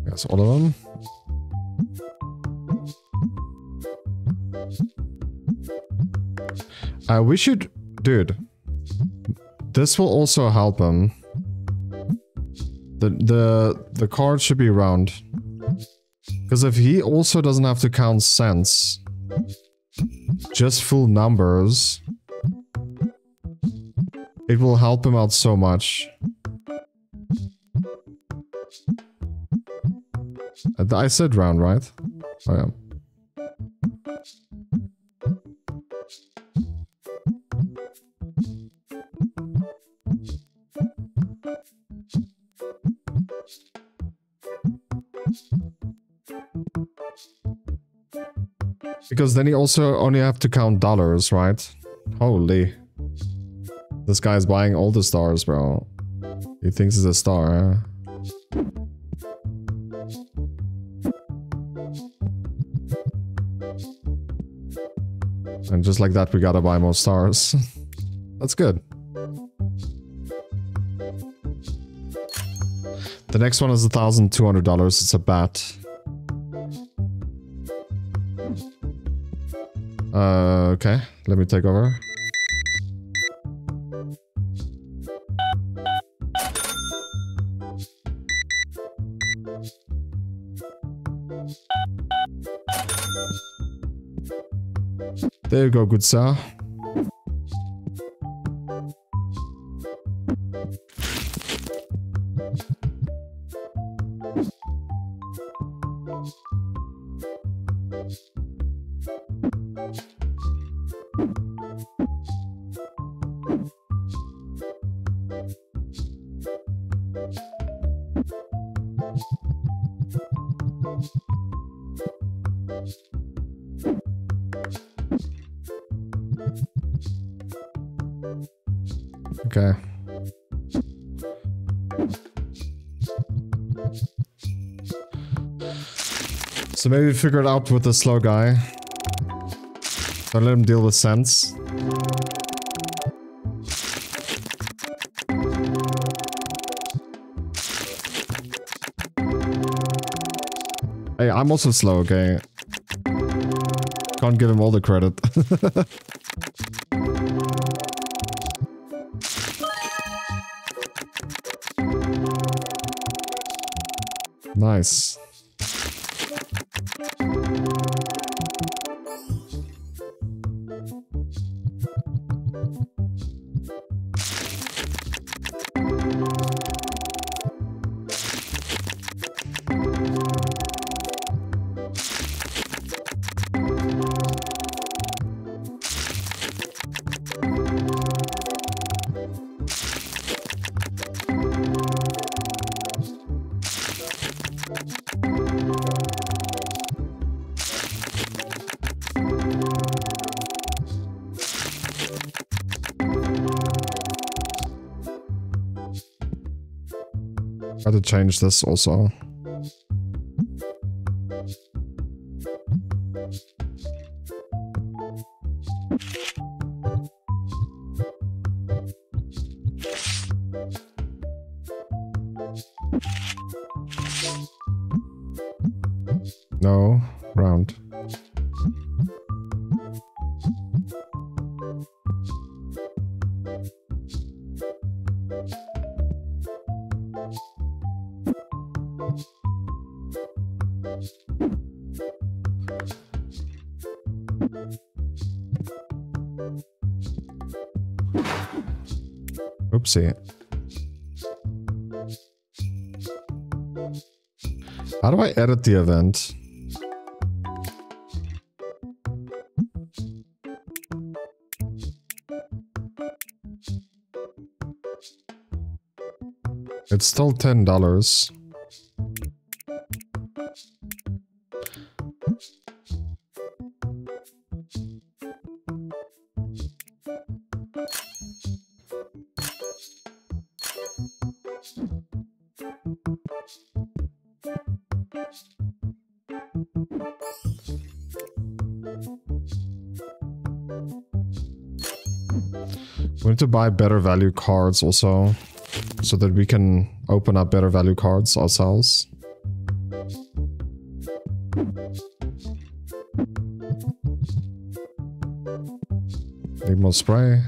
That's all of them. Uh, we should... Dude. This will also help him. The, the, the card should be round. Because if he also doesn't have to count cents, just full numbers, it will help him out so much. I said round, right? Oh yeah. Because then you also only have to count dollars, right? Holy. This guy's buying all the stars, bro. He thinks it's a star, huh? And just like that, we gotta buy more stars. That's good. The next one is one thousand two hundred dollars. It's a bat. Uh, okay, let me take over. There you go, good sir. Okay. So maybe we figure it out with the slow guy. Don't let him deal with sense. Hey, I'm also slow, okay? Can't give him all the credit. Nice. I had to change this also. No, round. Oopsie. How do I edit the event? It's still ten dollars. We need to buy better value cards also, so that we can open up better value cards ourselves. Need more spray.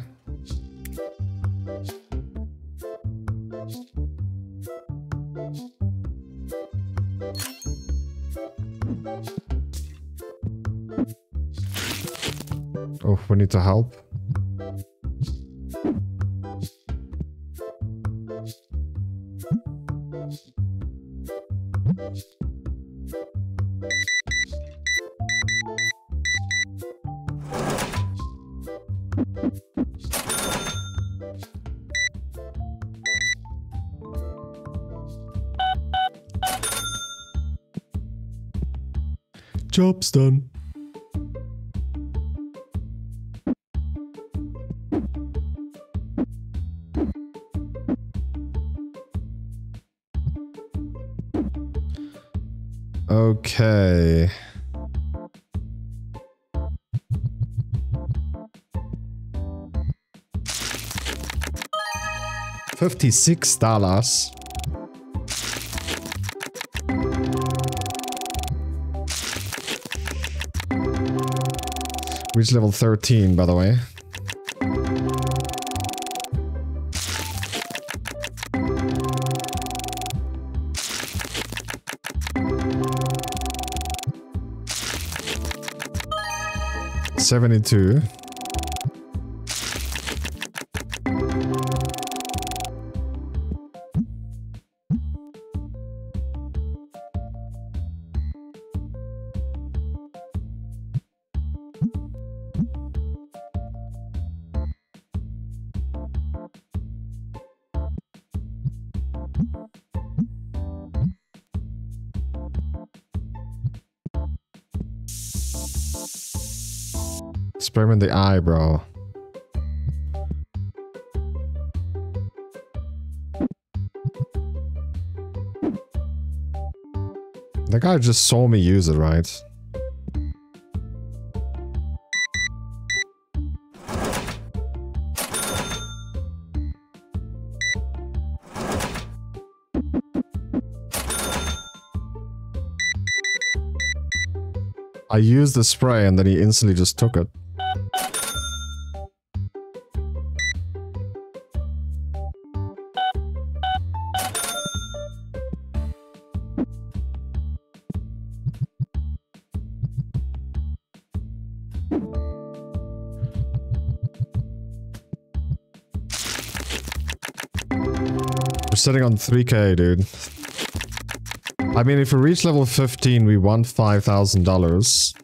Oh, we need to help. Job's done. Okay. Fifty-six dollars. Reach level thirteen, by the way. seventy-two. Spray him in the eye, bro. That guy just saw me use it, right? I used the spray and then he instantly just took it. We're sitting on three K, dude. I mean, if we reach level fifteen, we want five thousand dollars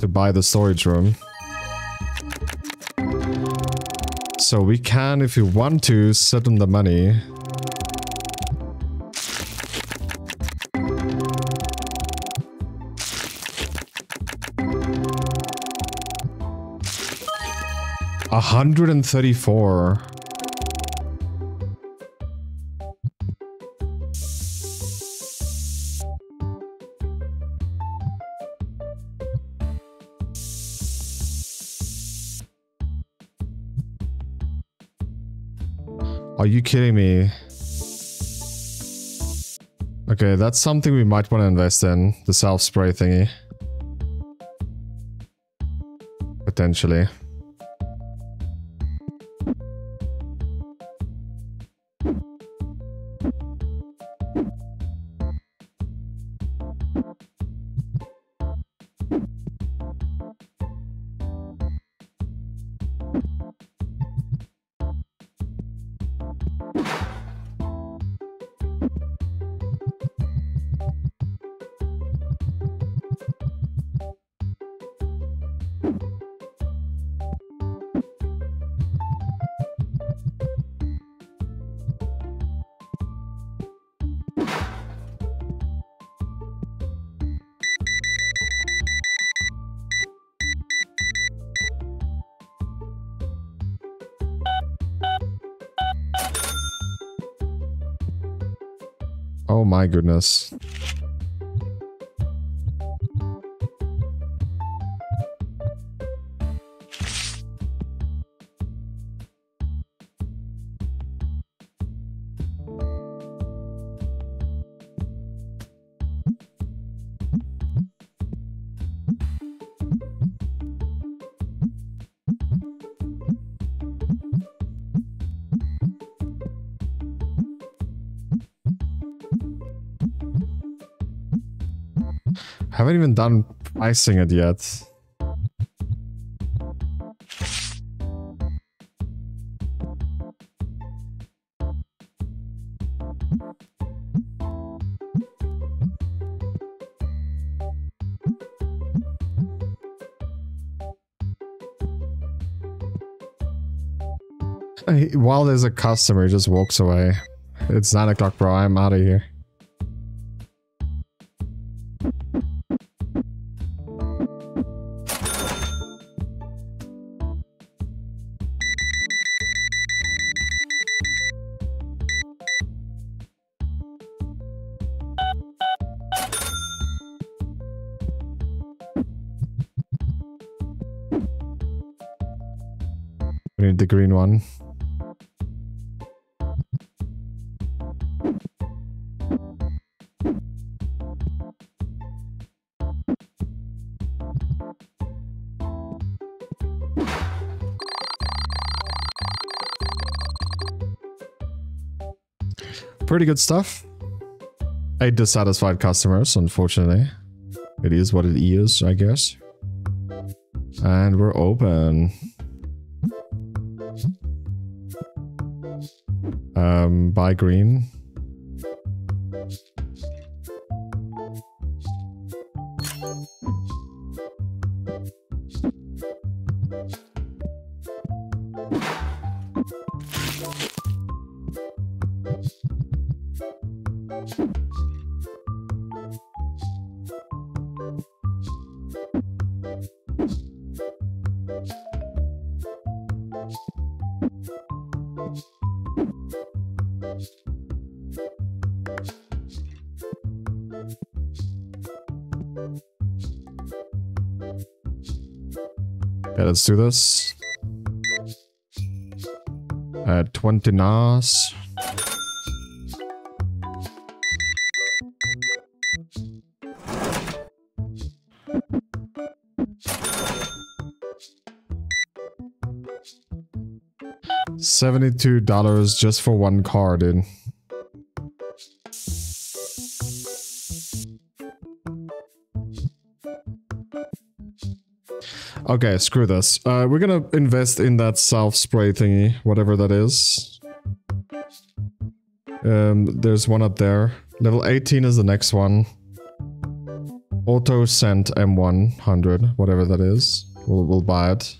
to buy the storage room. So we can, if we want to, sit on the money. one hundred thirty-four. Are you kidding me? Okay, that's something we might want to invest in. The self-spray thingy. Potentially. Oh my goodness. I haven't even done pricing it yet. While there's a customer, he just walks away. It's nine o'clock, bro. I'm out of here. We need the green one. Pretty good stuff. Eight dissatisfied customers, unfortunately. It is what it is, I guess. And we're open. Um, buy green. Okay, let's do this. Uh, twenty N A S. seventy-two dollars just for one card, dude. Okay, screw this. Uh, we're gonna invest in that self-spray thingy, whatever that is. Um, there's one up there. Level eighteen is the next one. Auto Scent M one hundred, whatever that is. We'll, we'll buy it.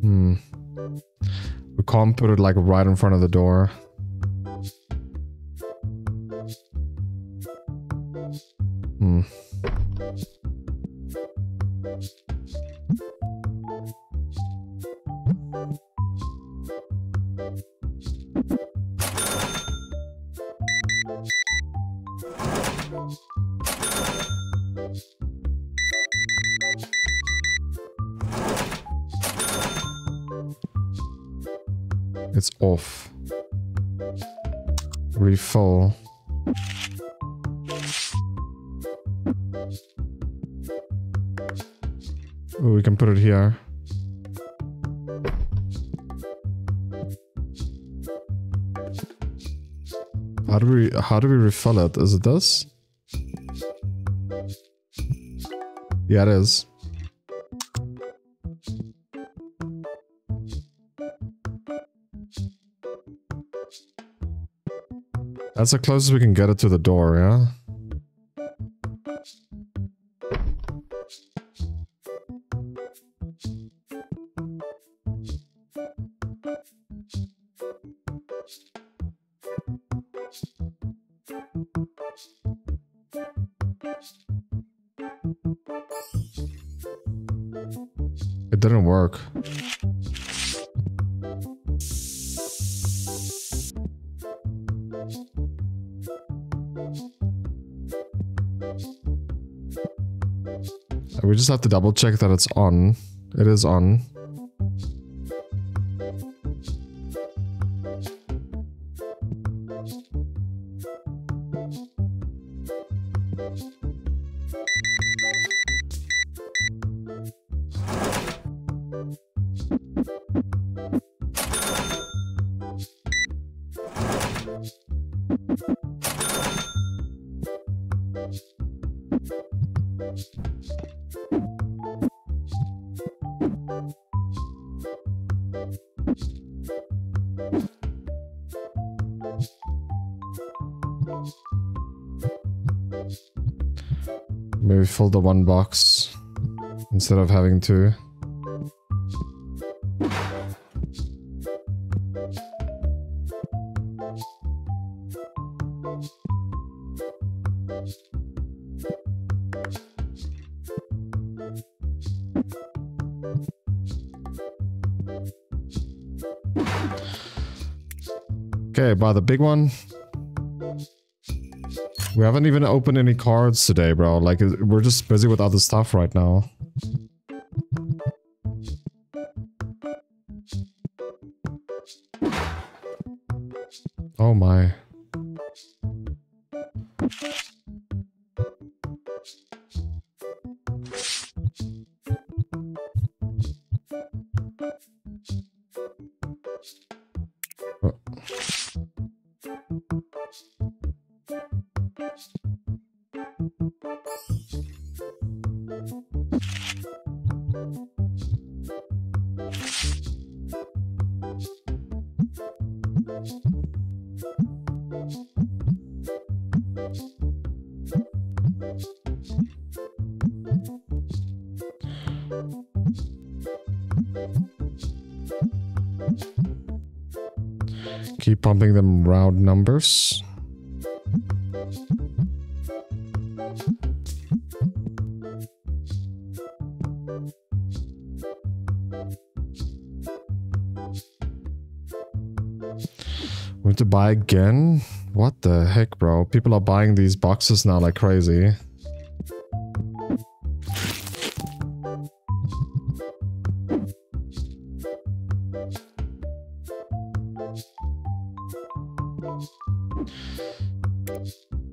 Hmm. We can't put it like right in front of the door. Hmm. It's off. Refill. Oh, we can put it here. How do we how do we refill it? Is it this? Yeah, it is. That's the closest we can get it to the door, yeah? It didn't work. We just have to double check that it's on. It is on. Maybe fill the one box instead of having two. Okay, buy the big one. We haven't even opened any cards today, bro. Like, we're just busy with other stuff right now. Oh my. Keep pumping them round numbers. We have to buy again? What the heck, bro? People are buying these boxes now like crazy.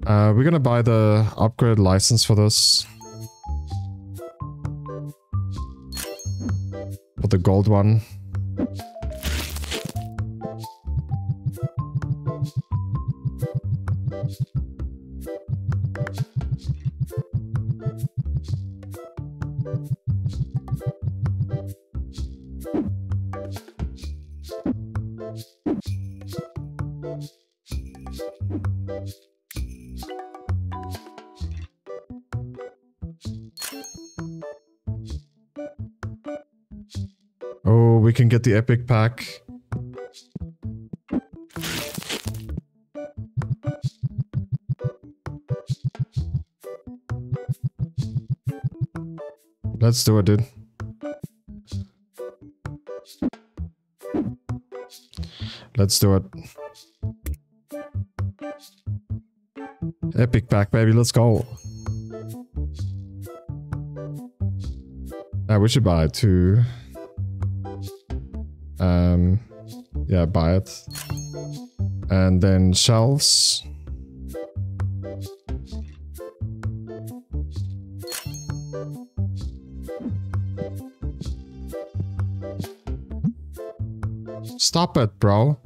Uh, we're gonna buy the upgraded license for this. For the gold one. Oh, we can get the epic pack. Let's do it, dude. Let's do it. Epic pack, baby. Let's go. Yeah, we should buy it too. Um, yeah, buy it. And then shelves. Stop it, bro.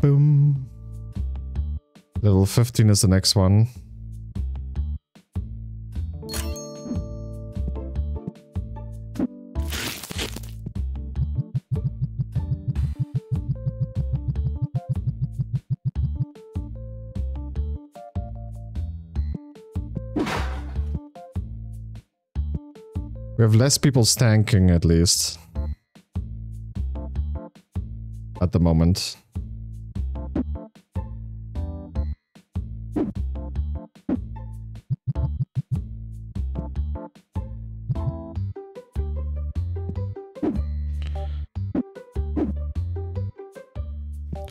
Boom. Level fifteen is the next one. We have less people stanking at least. At the moment.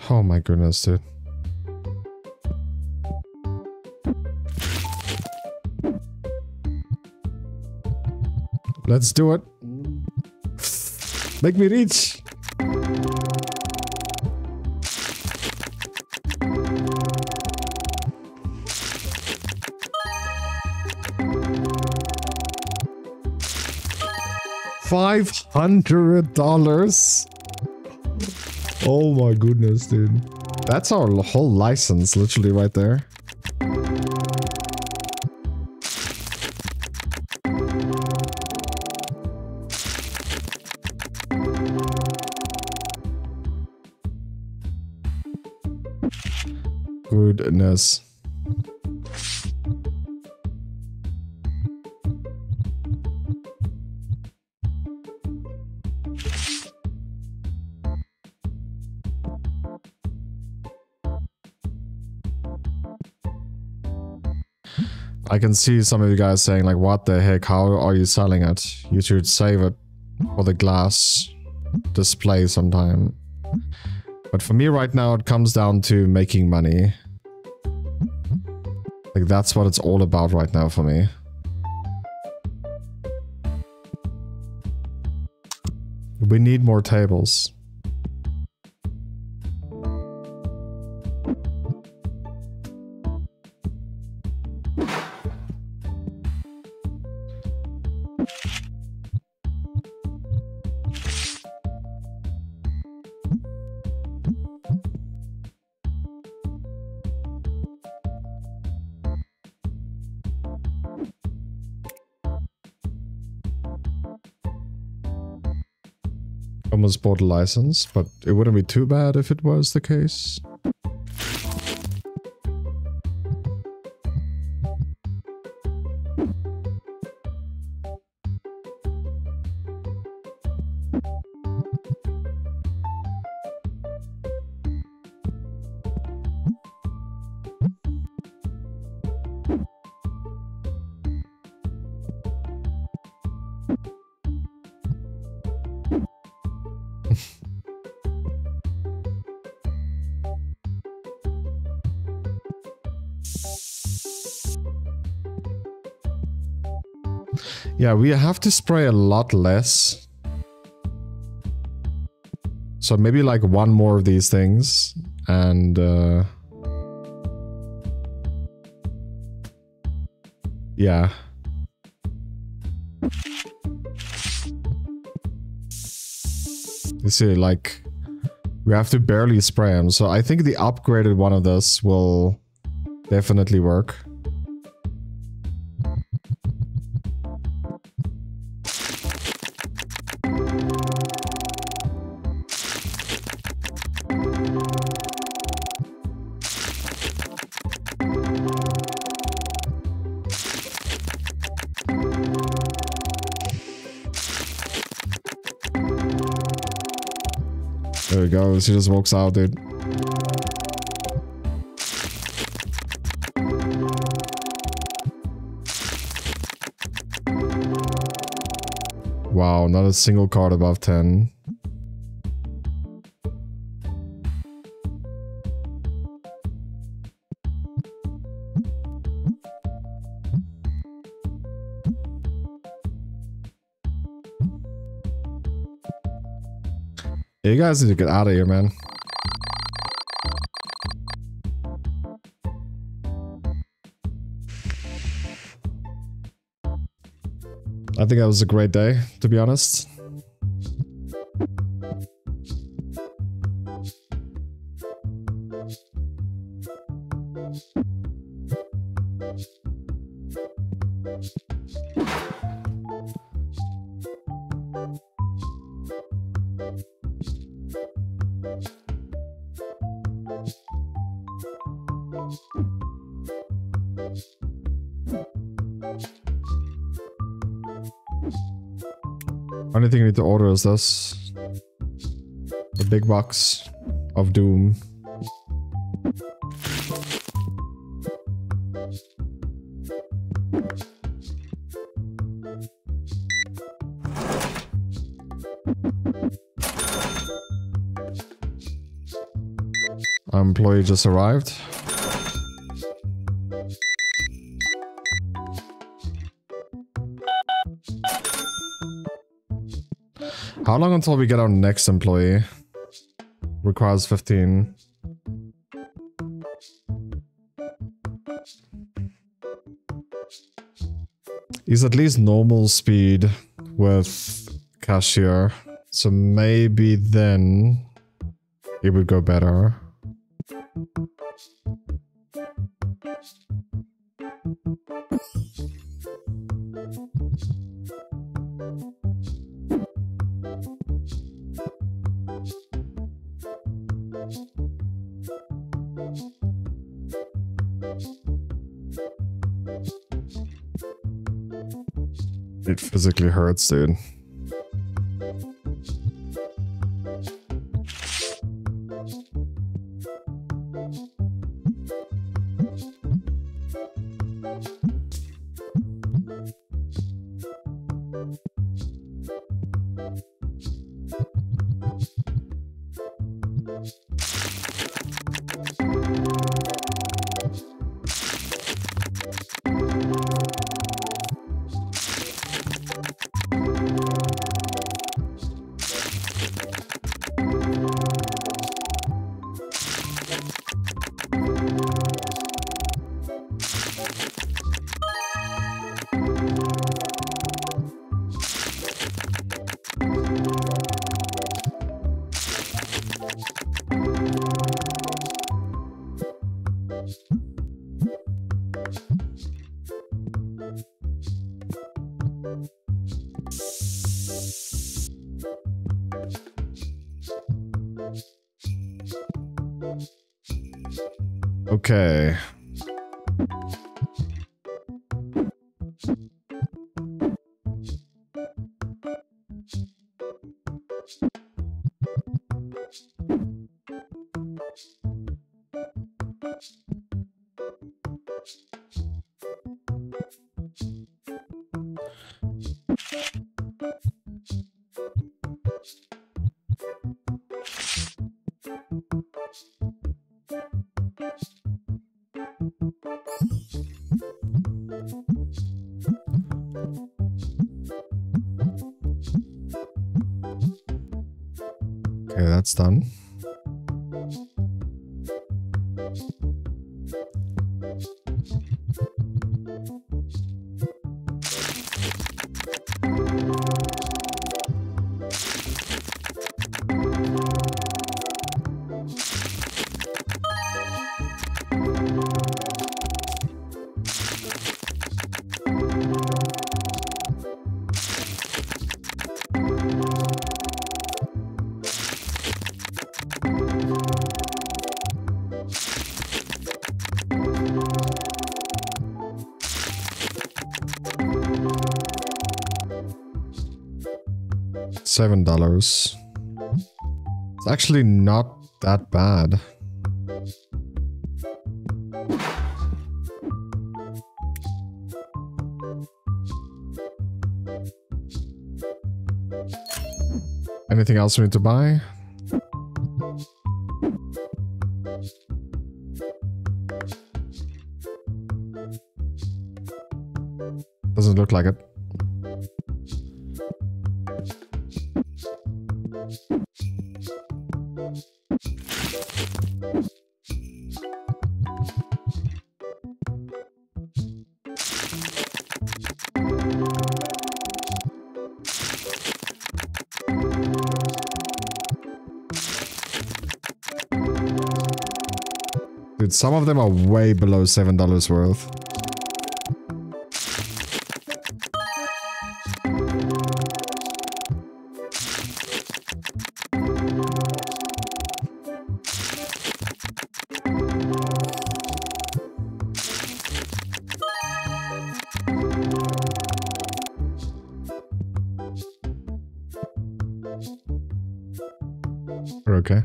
Oh my goodness, dude. Let's do it. Make me reach. Five hundred dollars. Oh my goodness, dude. That's our whole license, literally, right there. Goodness. I can see some of you guys saying like, what the heck, how are you selling it? You should save it for the glass display sometime. But for me right now, it comes down to making money. Like, that's what it's all about right now for me. We need more tables. Almost bought a license, but it wouldn't be too bad if it was the case. Yeah, we have to spray a lot less. So maybe like one more of these things and uh, yeah. You see, like we have to barely spray them. So I think the upgraded one of this will definitely work. There we go, she just walks out, dude. Wow, not a single card above ten. You guys need to get out of here, man. I think that was a great day, to be honest. Only thing you need to order is this. A big box of Doom. Our employee just arrived. How long until we get our next employee? Requires fifteen. He's at least normal speed with cashier. So maybe then it would go better. It physically hurts, dude. Okay. Okay, that's done. Seven dollars. It's actually not that bad. Anything else we need to buy? Doesn't look like it. Dude, some of them are way below seven dollars worth. Okay.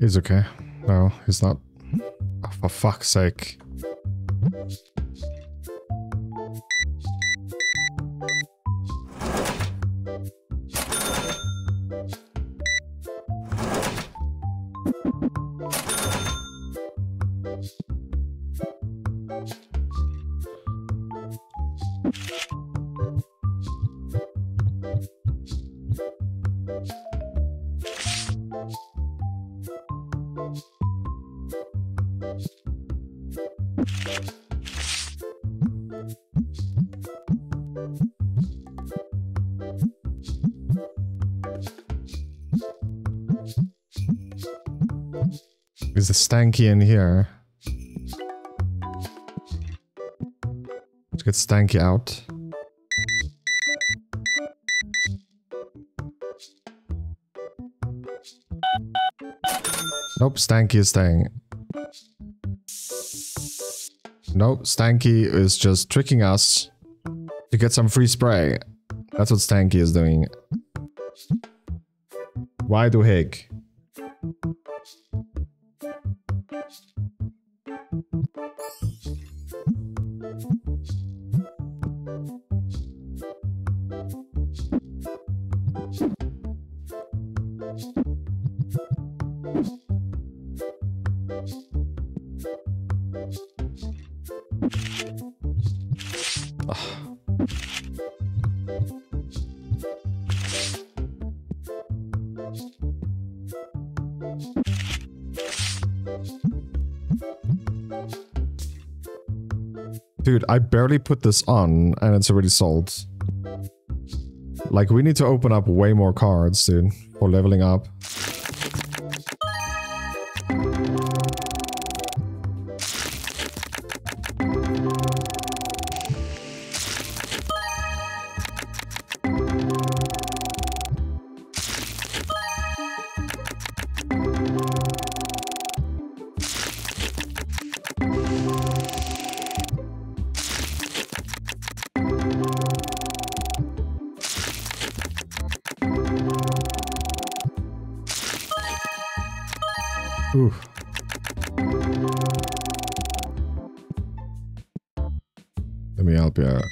He's okay. No, he's not. Oh, for fuck's sake. Is it stanky in here? Let's get stanky out. Nope, stanky is staying. Nope, stanky is just tricking us to get some free spray. That's what stanky is doing. Why the heck? Dude, I barely put this on and it's already sold. Like, we need to open up way more cards, dude, for leveling up. Oof. Let me help you out.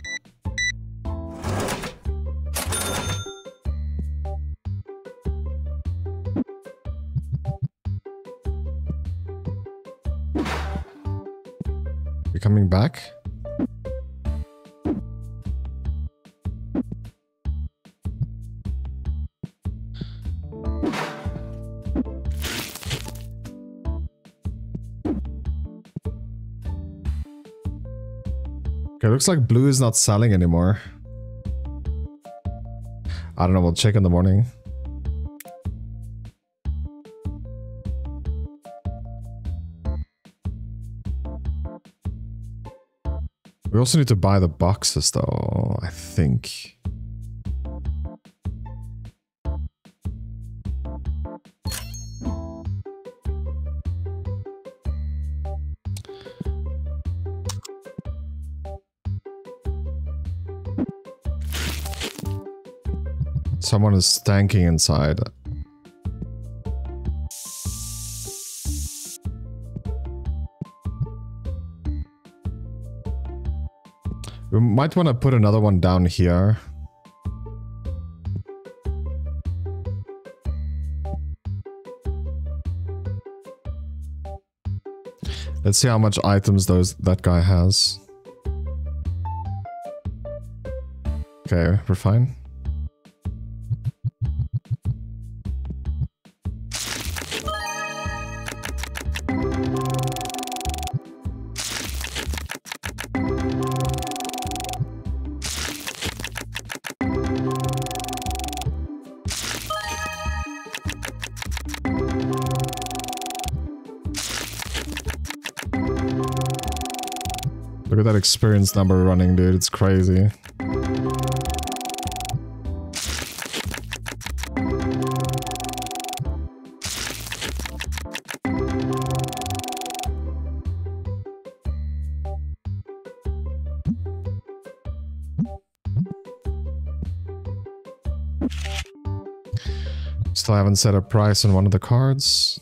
You're coming back? It looks like blue is not selling anymore. I don't know, we'll check in the morning. We also need to buy the boxes though, I think. Someone is stanking inside. We might want to put another one down here. Let's see how much items those that guy has. Okay, we're fine. Look at that experience number running, dude. It's crazy. Still haven't set a price on one of the cards.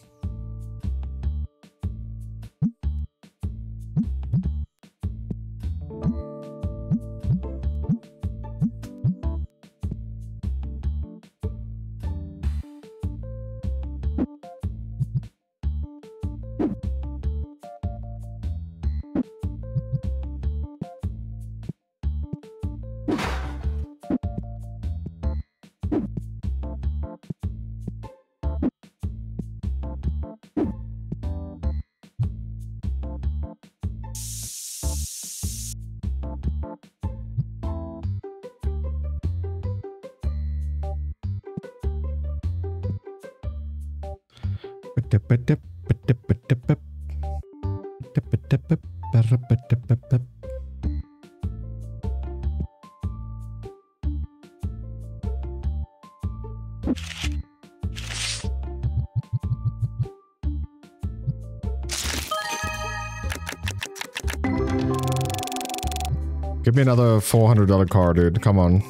Give me another four hundred dollar card, dude. Come on.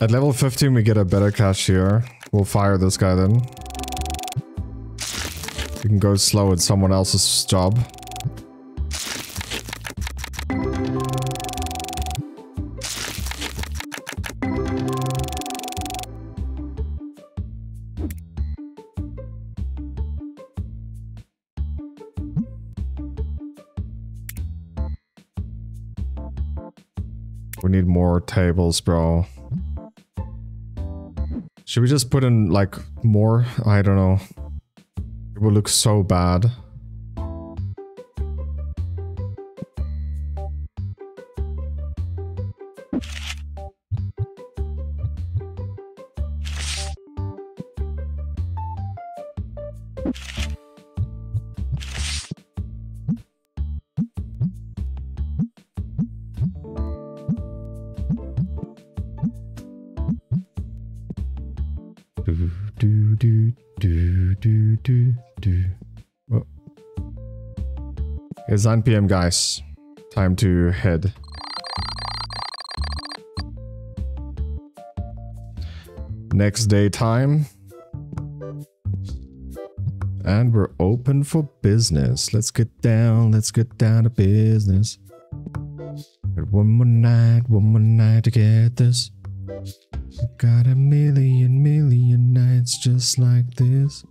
At level fifteen, we get a better cashier. We'll fire this guy then. You can go slow at someone else's job. We need more tables, bro. Should we just put in like more? I don't know. It will look so bad. It's nine P M guys, time to head. Next day time. And we're open for business. Let's get down, let's get down to business. Got one more night, one more night to get this. Got a million, million nights just like this.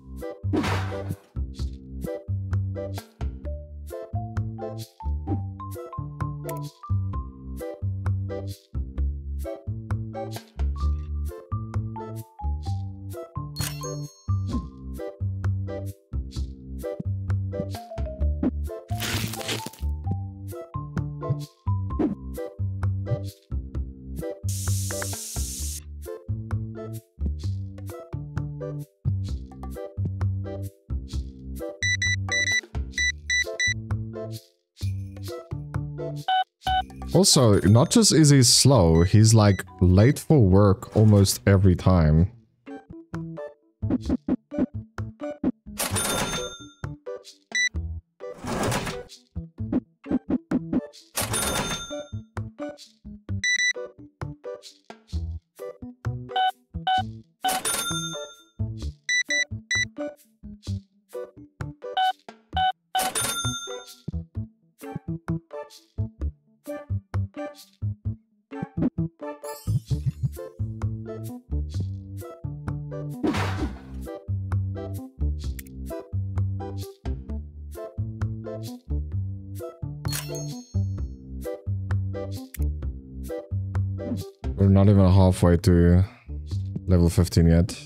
Also, not just is he slow, he's like late for work almost every time. We're not even halfway to level fifteen yet.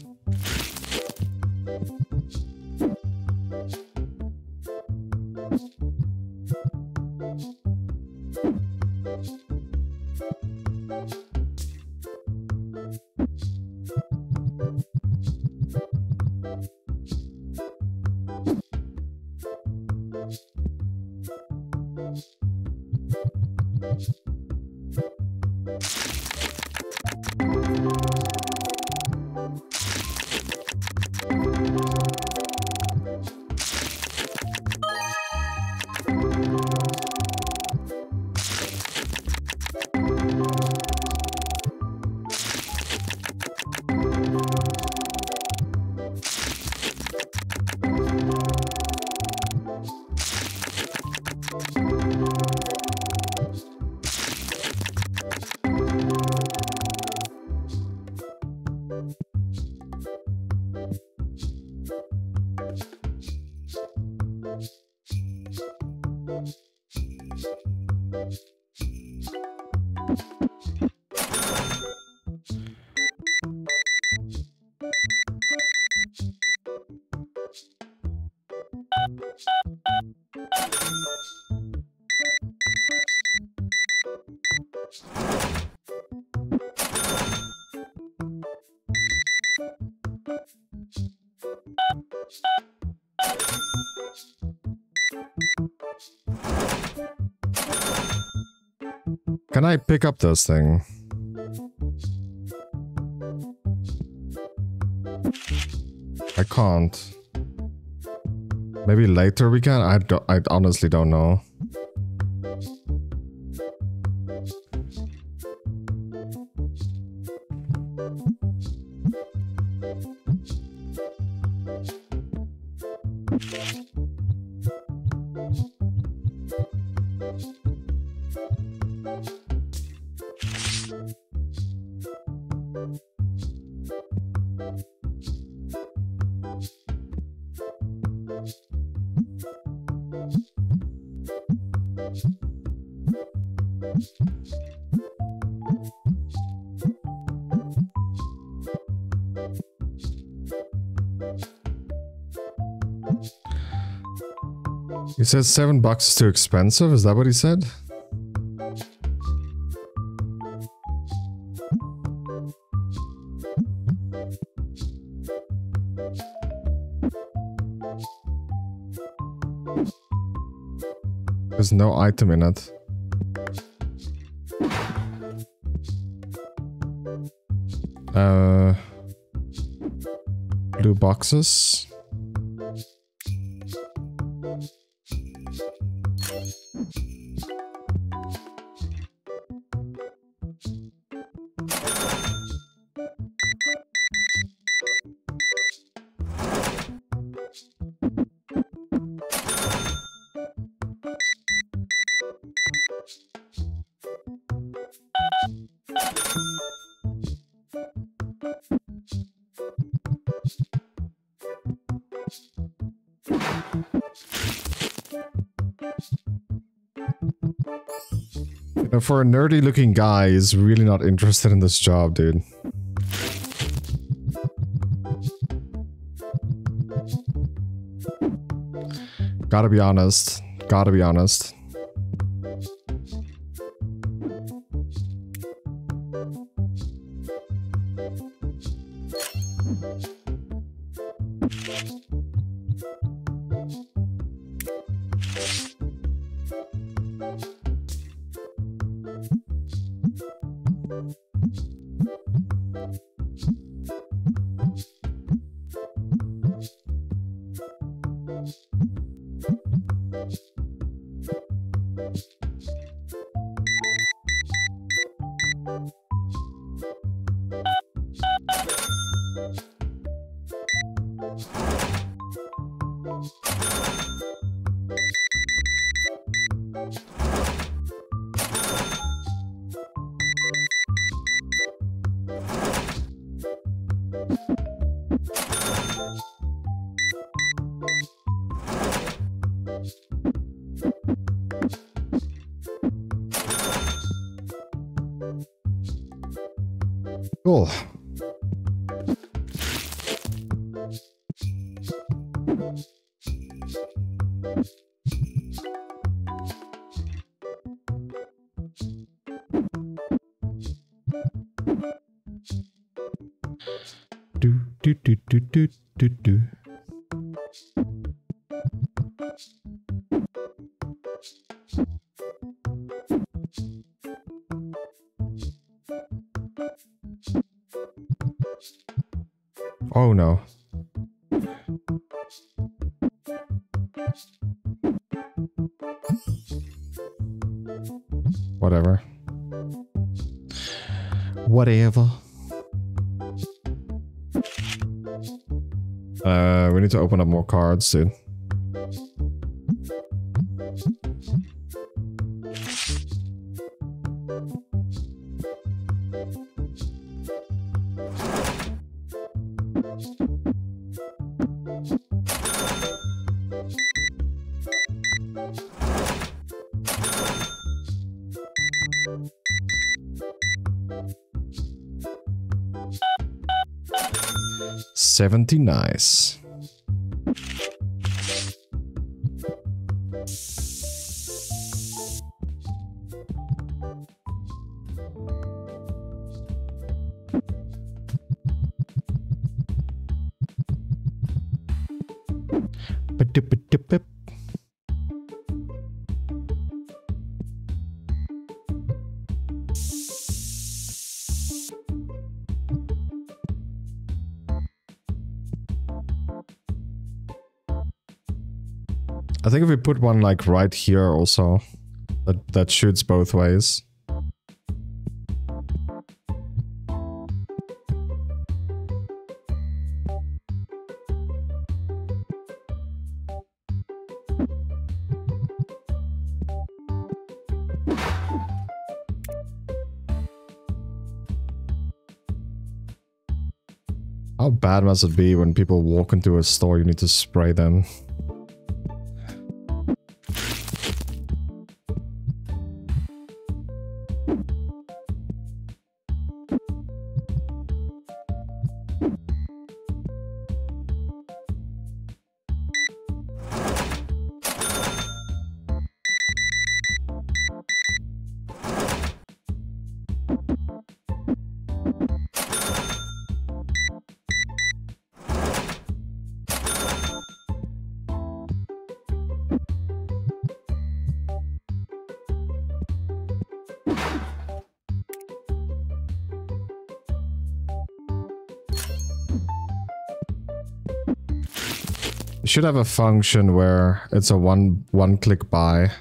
Can I pick up this thing? I can't. Maybe later we can? I don't, I honestly don't know. He says seven bucks is too expensive. Is that what he said? There's no item in it. Uh, blue boxes. For a nerdy looking guy, he's really not interested in this job, dude. Gotta be honest. Gotta be honest. Cool. Do do do do do do do. Oh no. Whatever. Whatever. Uh, we need to open up more cards, dude. seventy, nice. I think if we put one like right here also, that, that shoots both ways. How bad must it be when people walk into a store, you need to spray them? It should have a function where it's a one one click buy.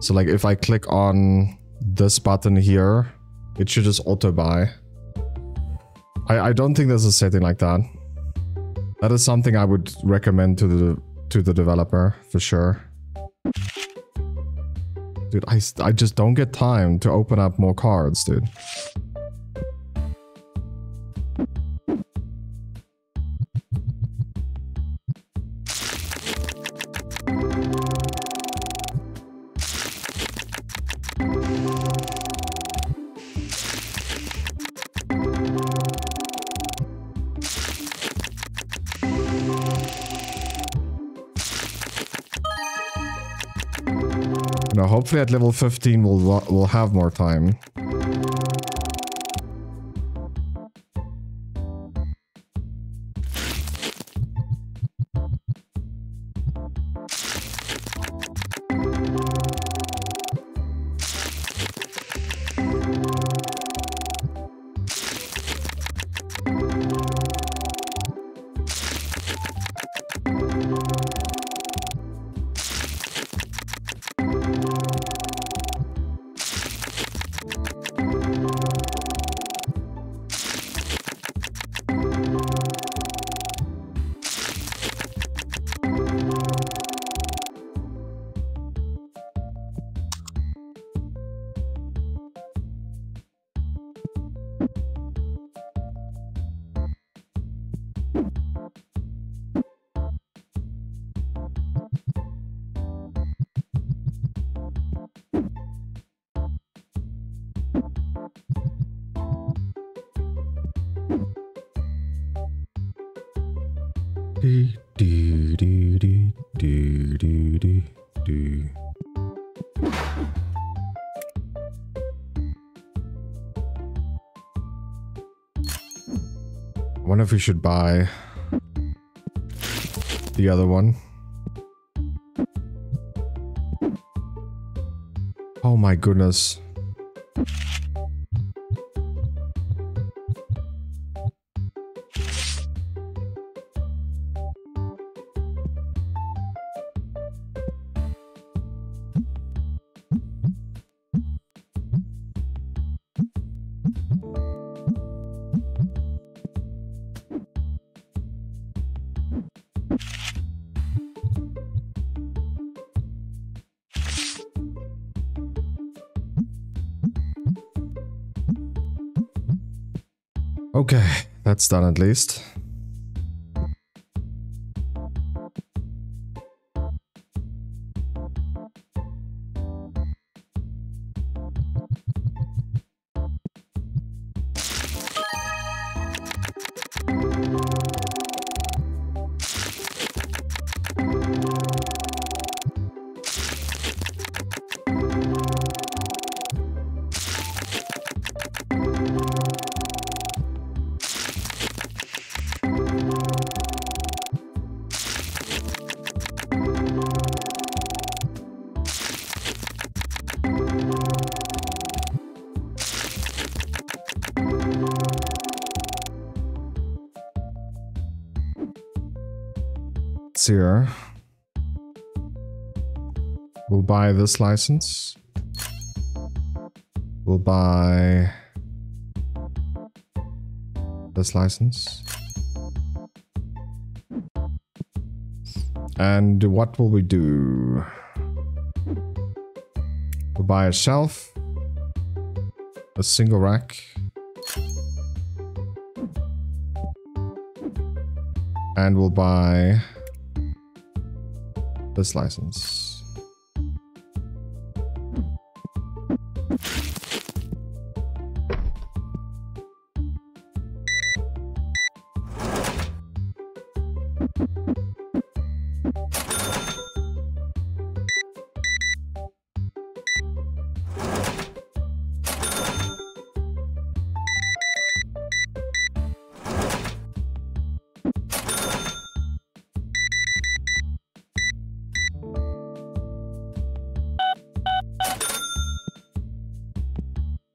So like if I click on this button here, it should just auto buy. I, I don't think there's a setting like that. That is something I would recommend to the to the developer for sure. Dude, I, I just don't get time to open up more cards, dude. Hopefully at level fifteen we'll, we'll have more time. If we should buy the other one. Oh my goodness. Okay, that's done at least. Here, we'll buy this license, we'll buy this license, and what will we do? We'll buy a shelf, a single rack, and we'll buy this license.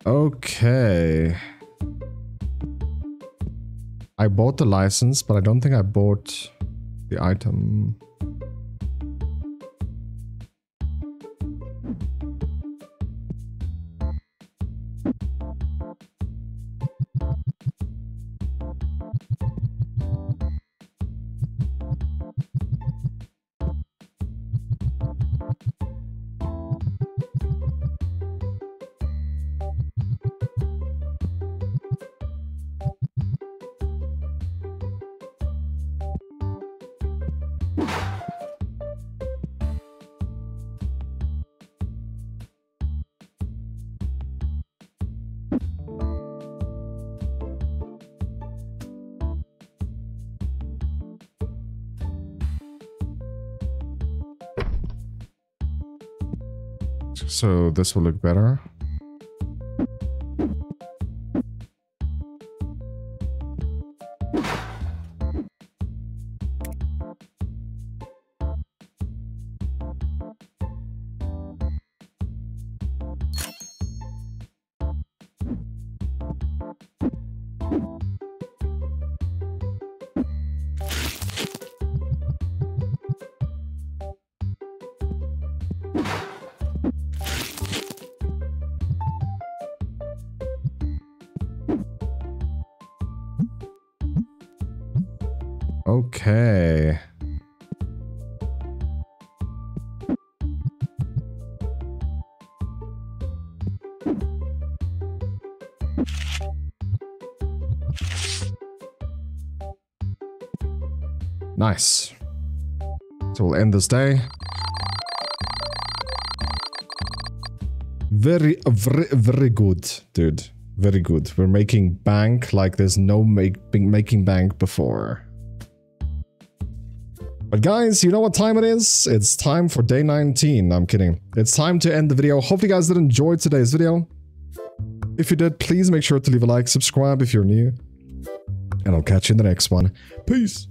Okay. I bought the license, but I don't think I bought the item. So this will look better. Okay. Nice. So we'll end this day. Very, very, very good, dude. Very good. We're making bank like there's no make, making bank before. But guys, you know what time it is? It's time for day nineteen. I'm kidding. It's time to end the video. Hope you guys did enjoy today's video. If you did, please make sure to leave a like, subscribe if you're new. And I'll catch you in the next one. Peace!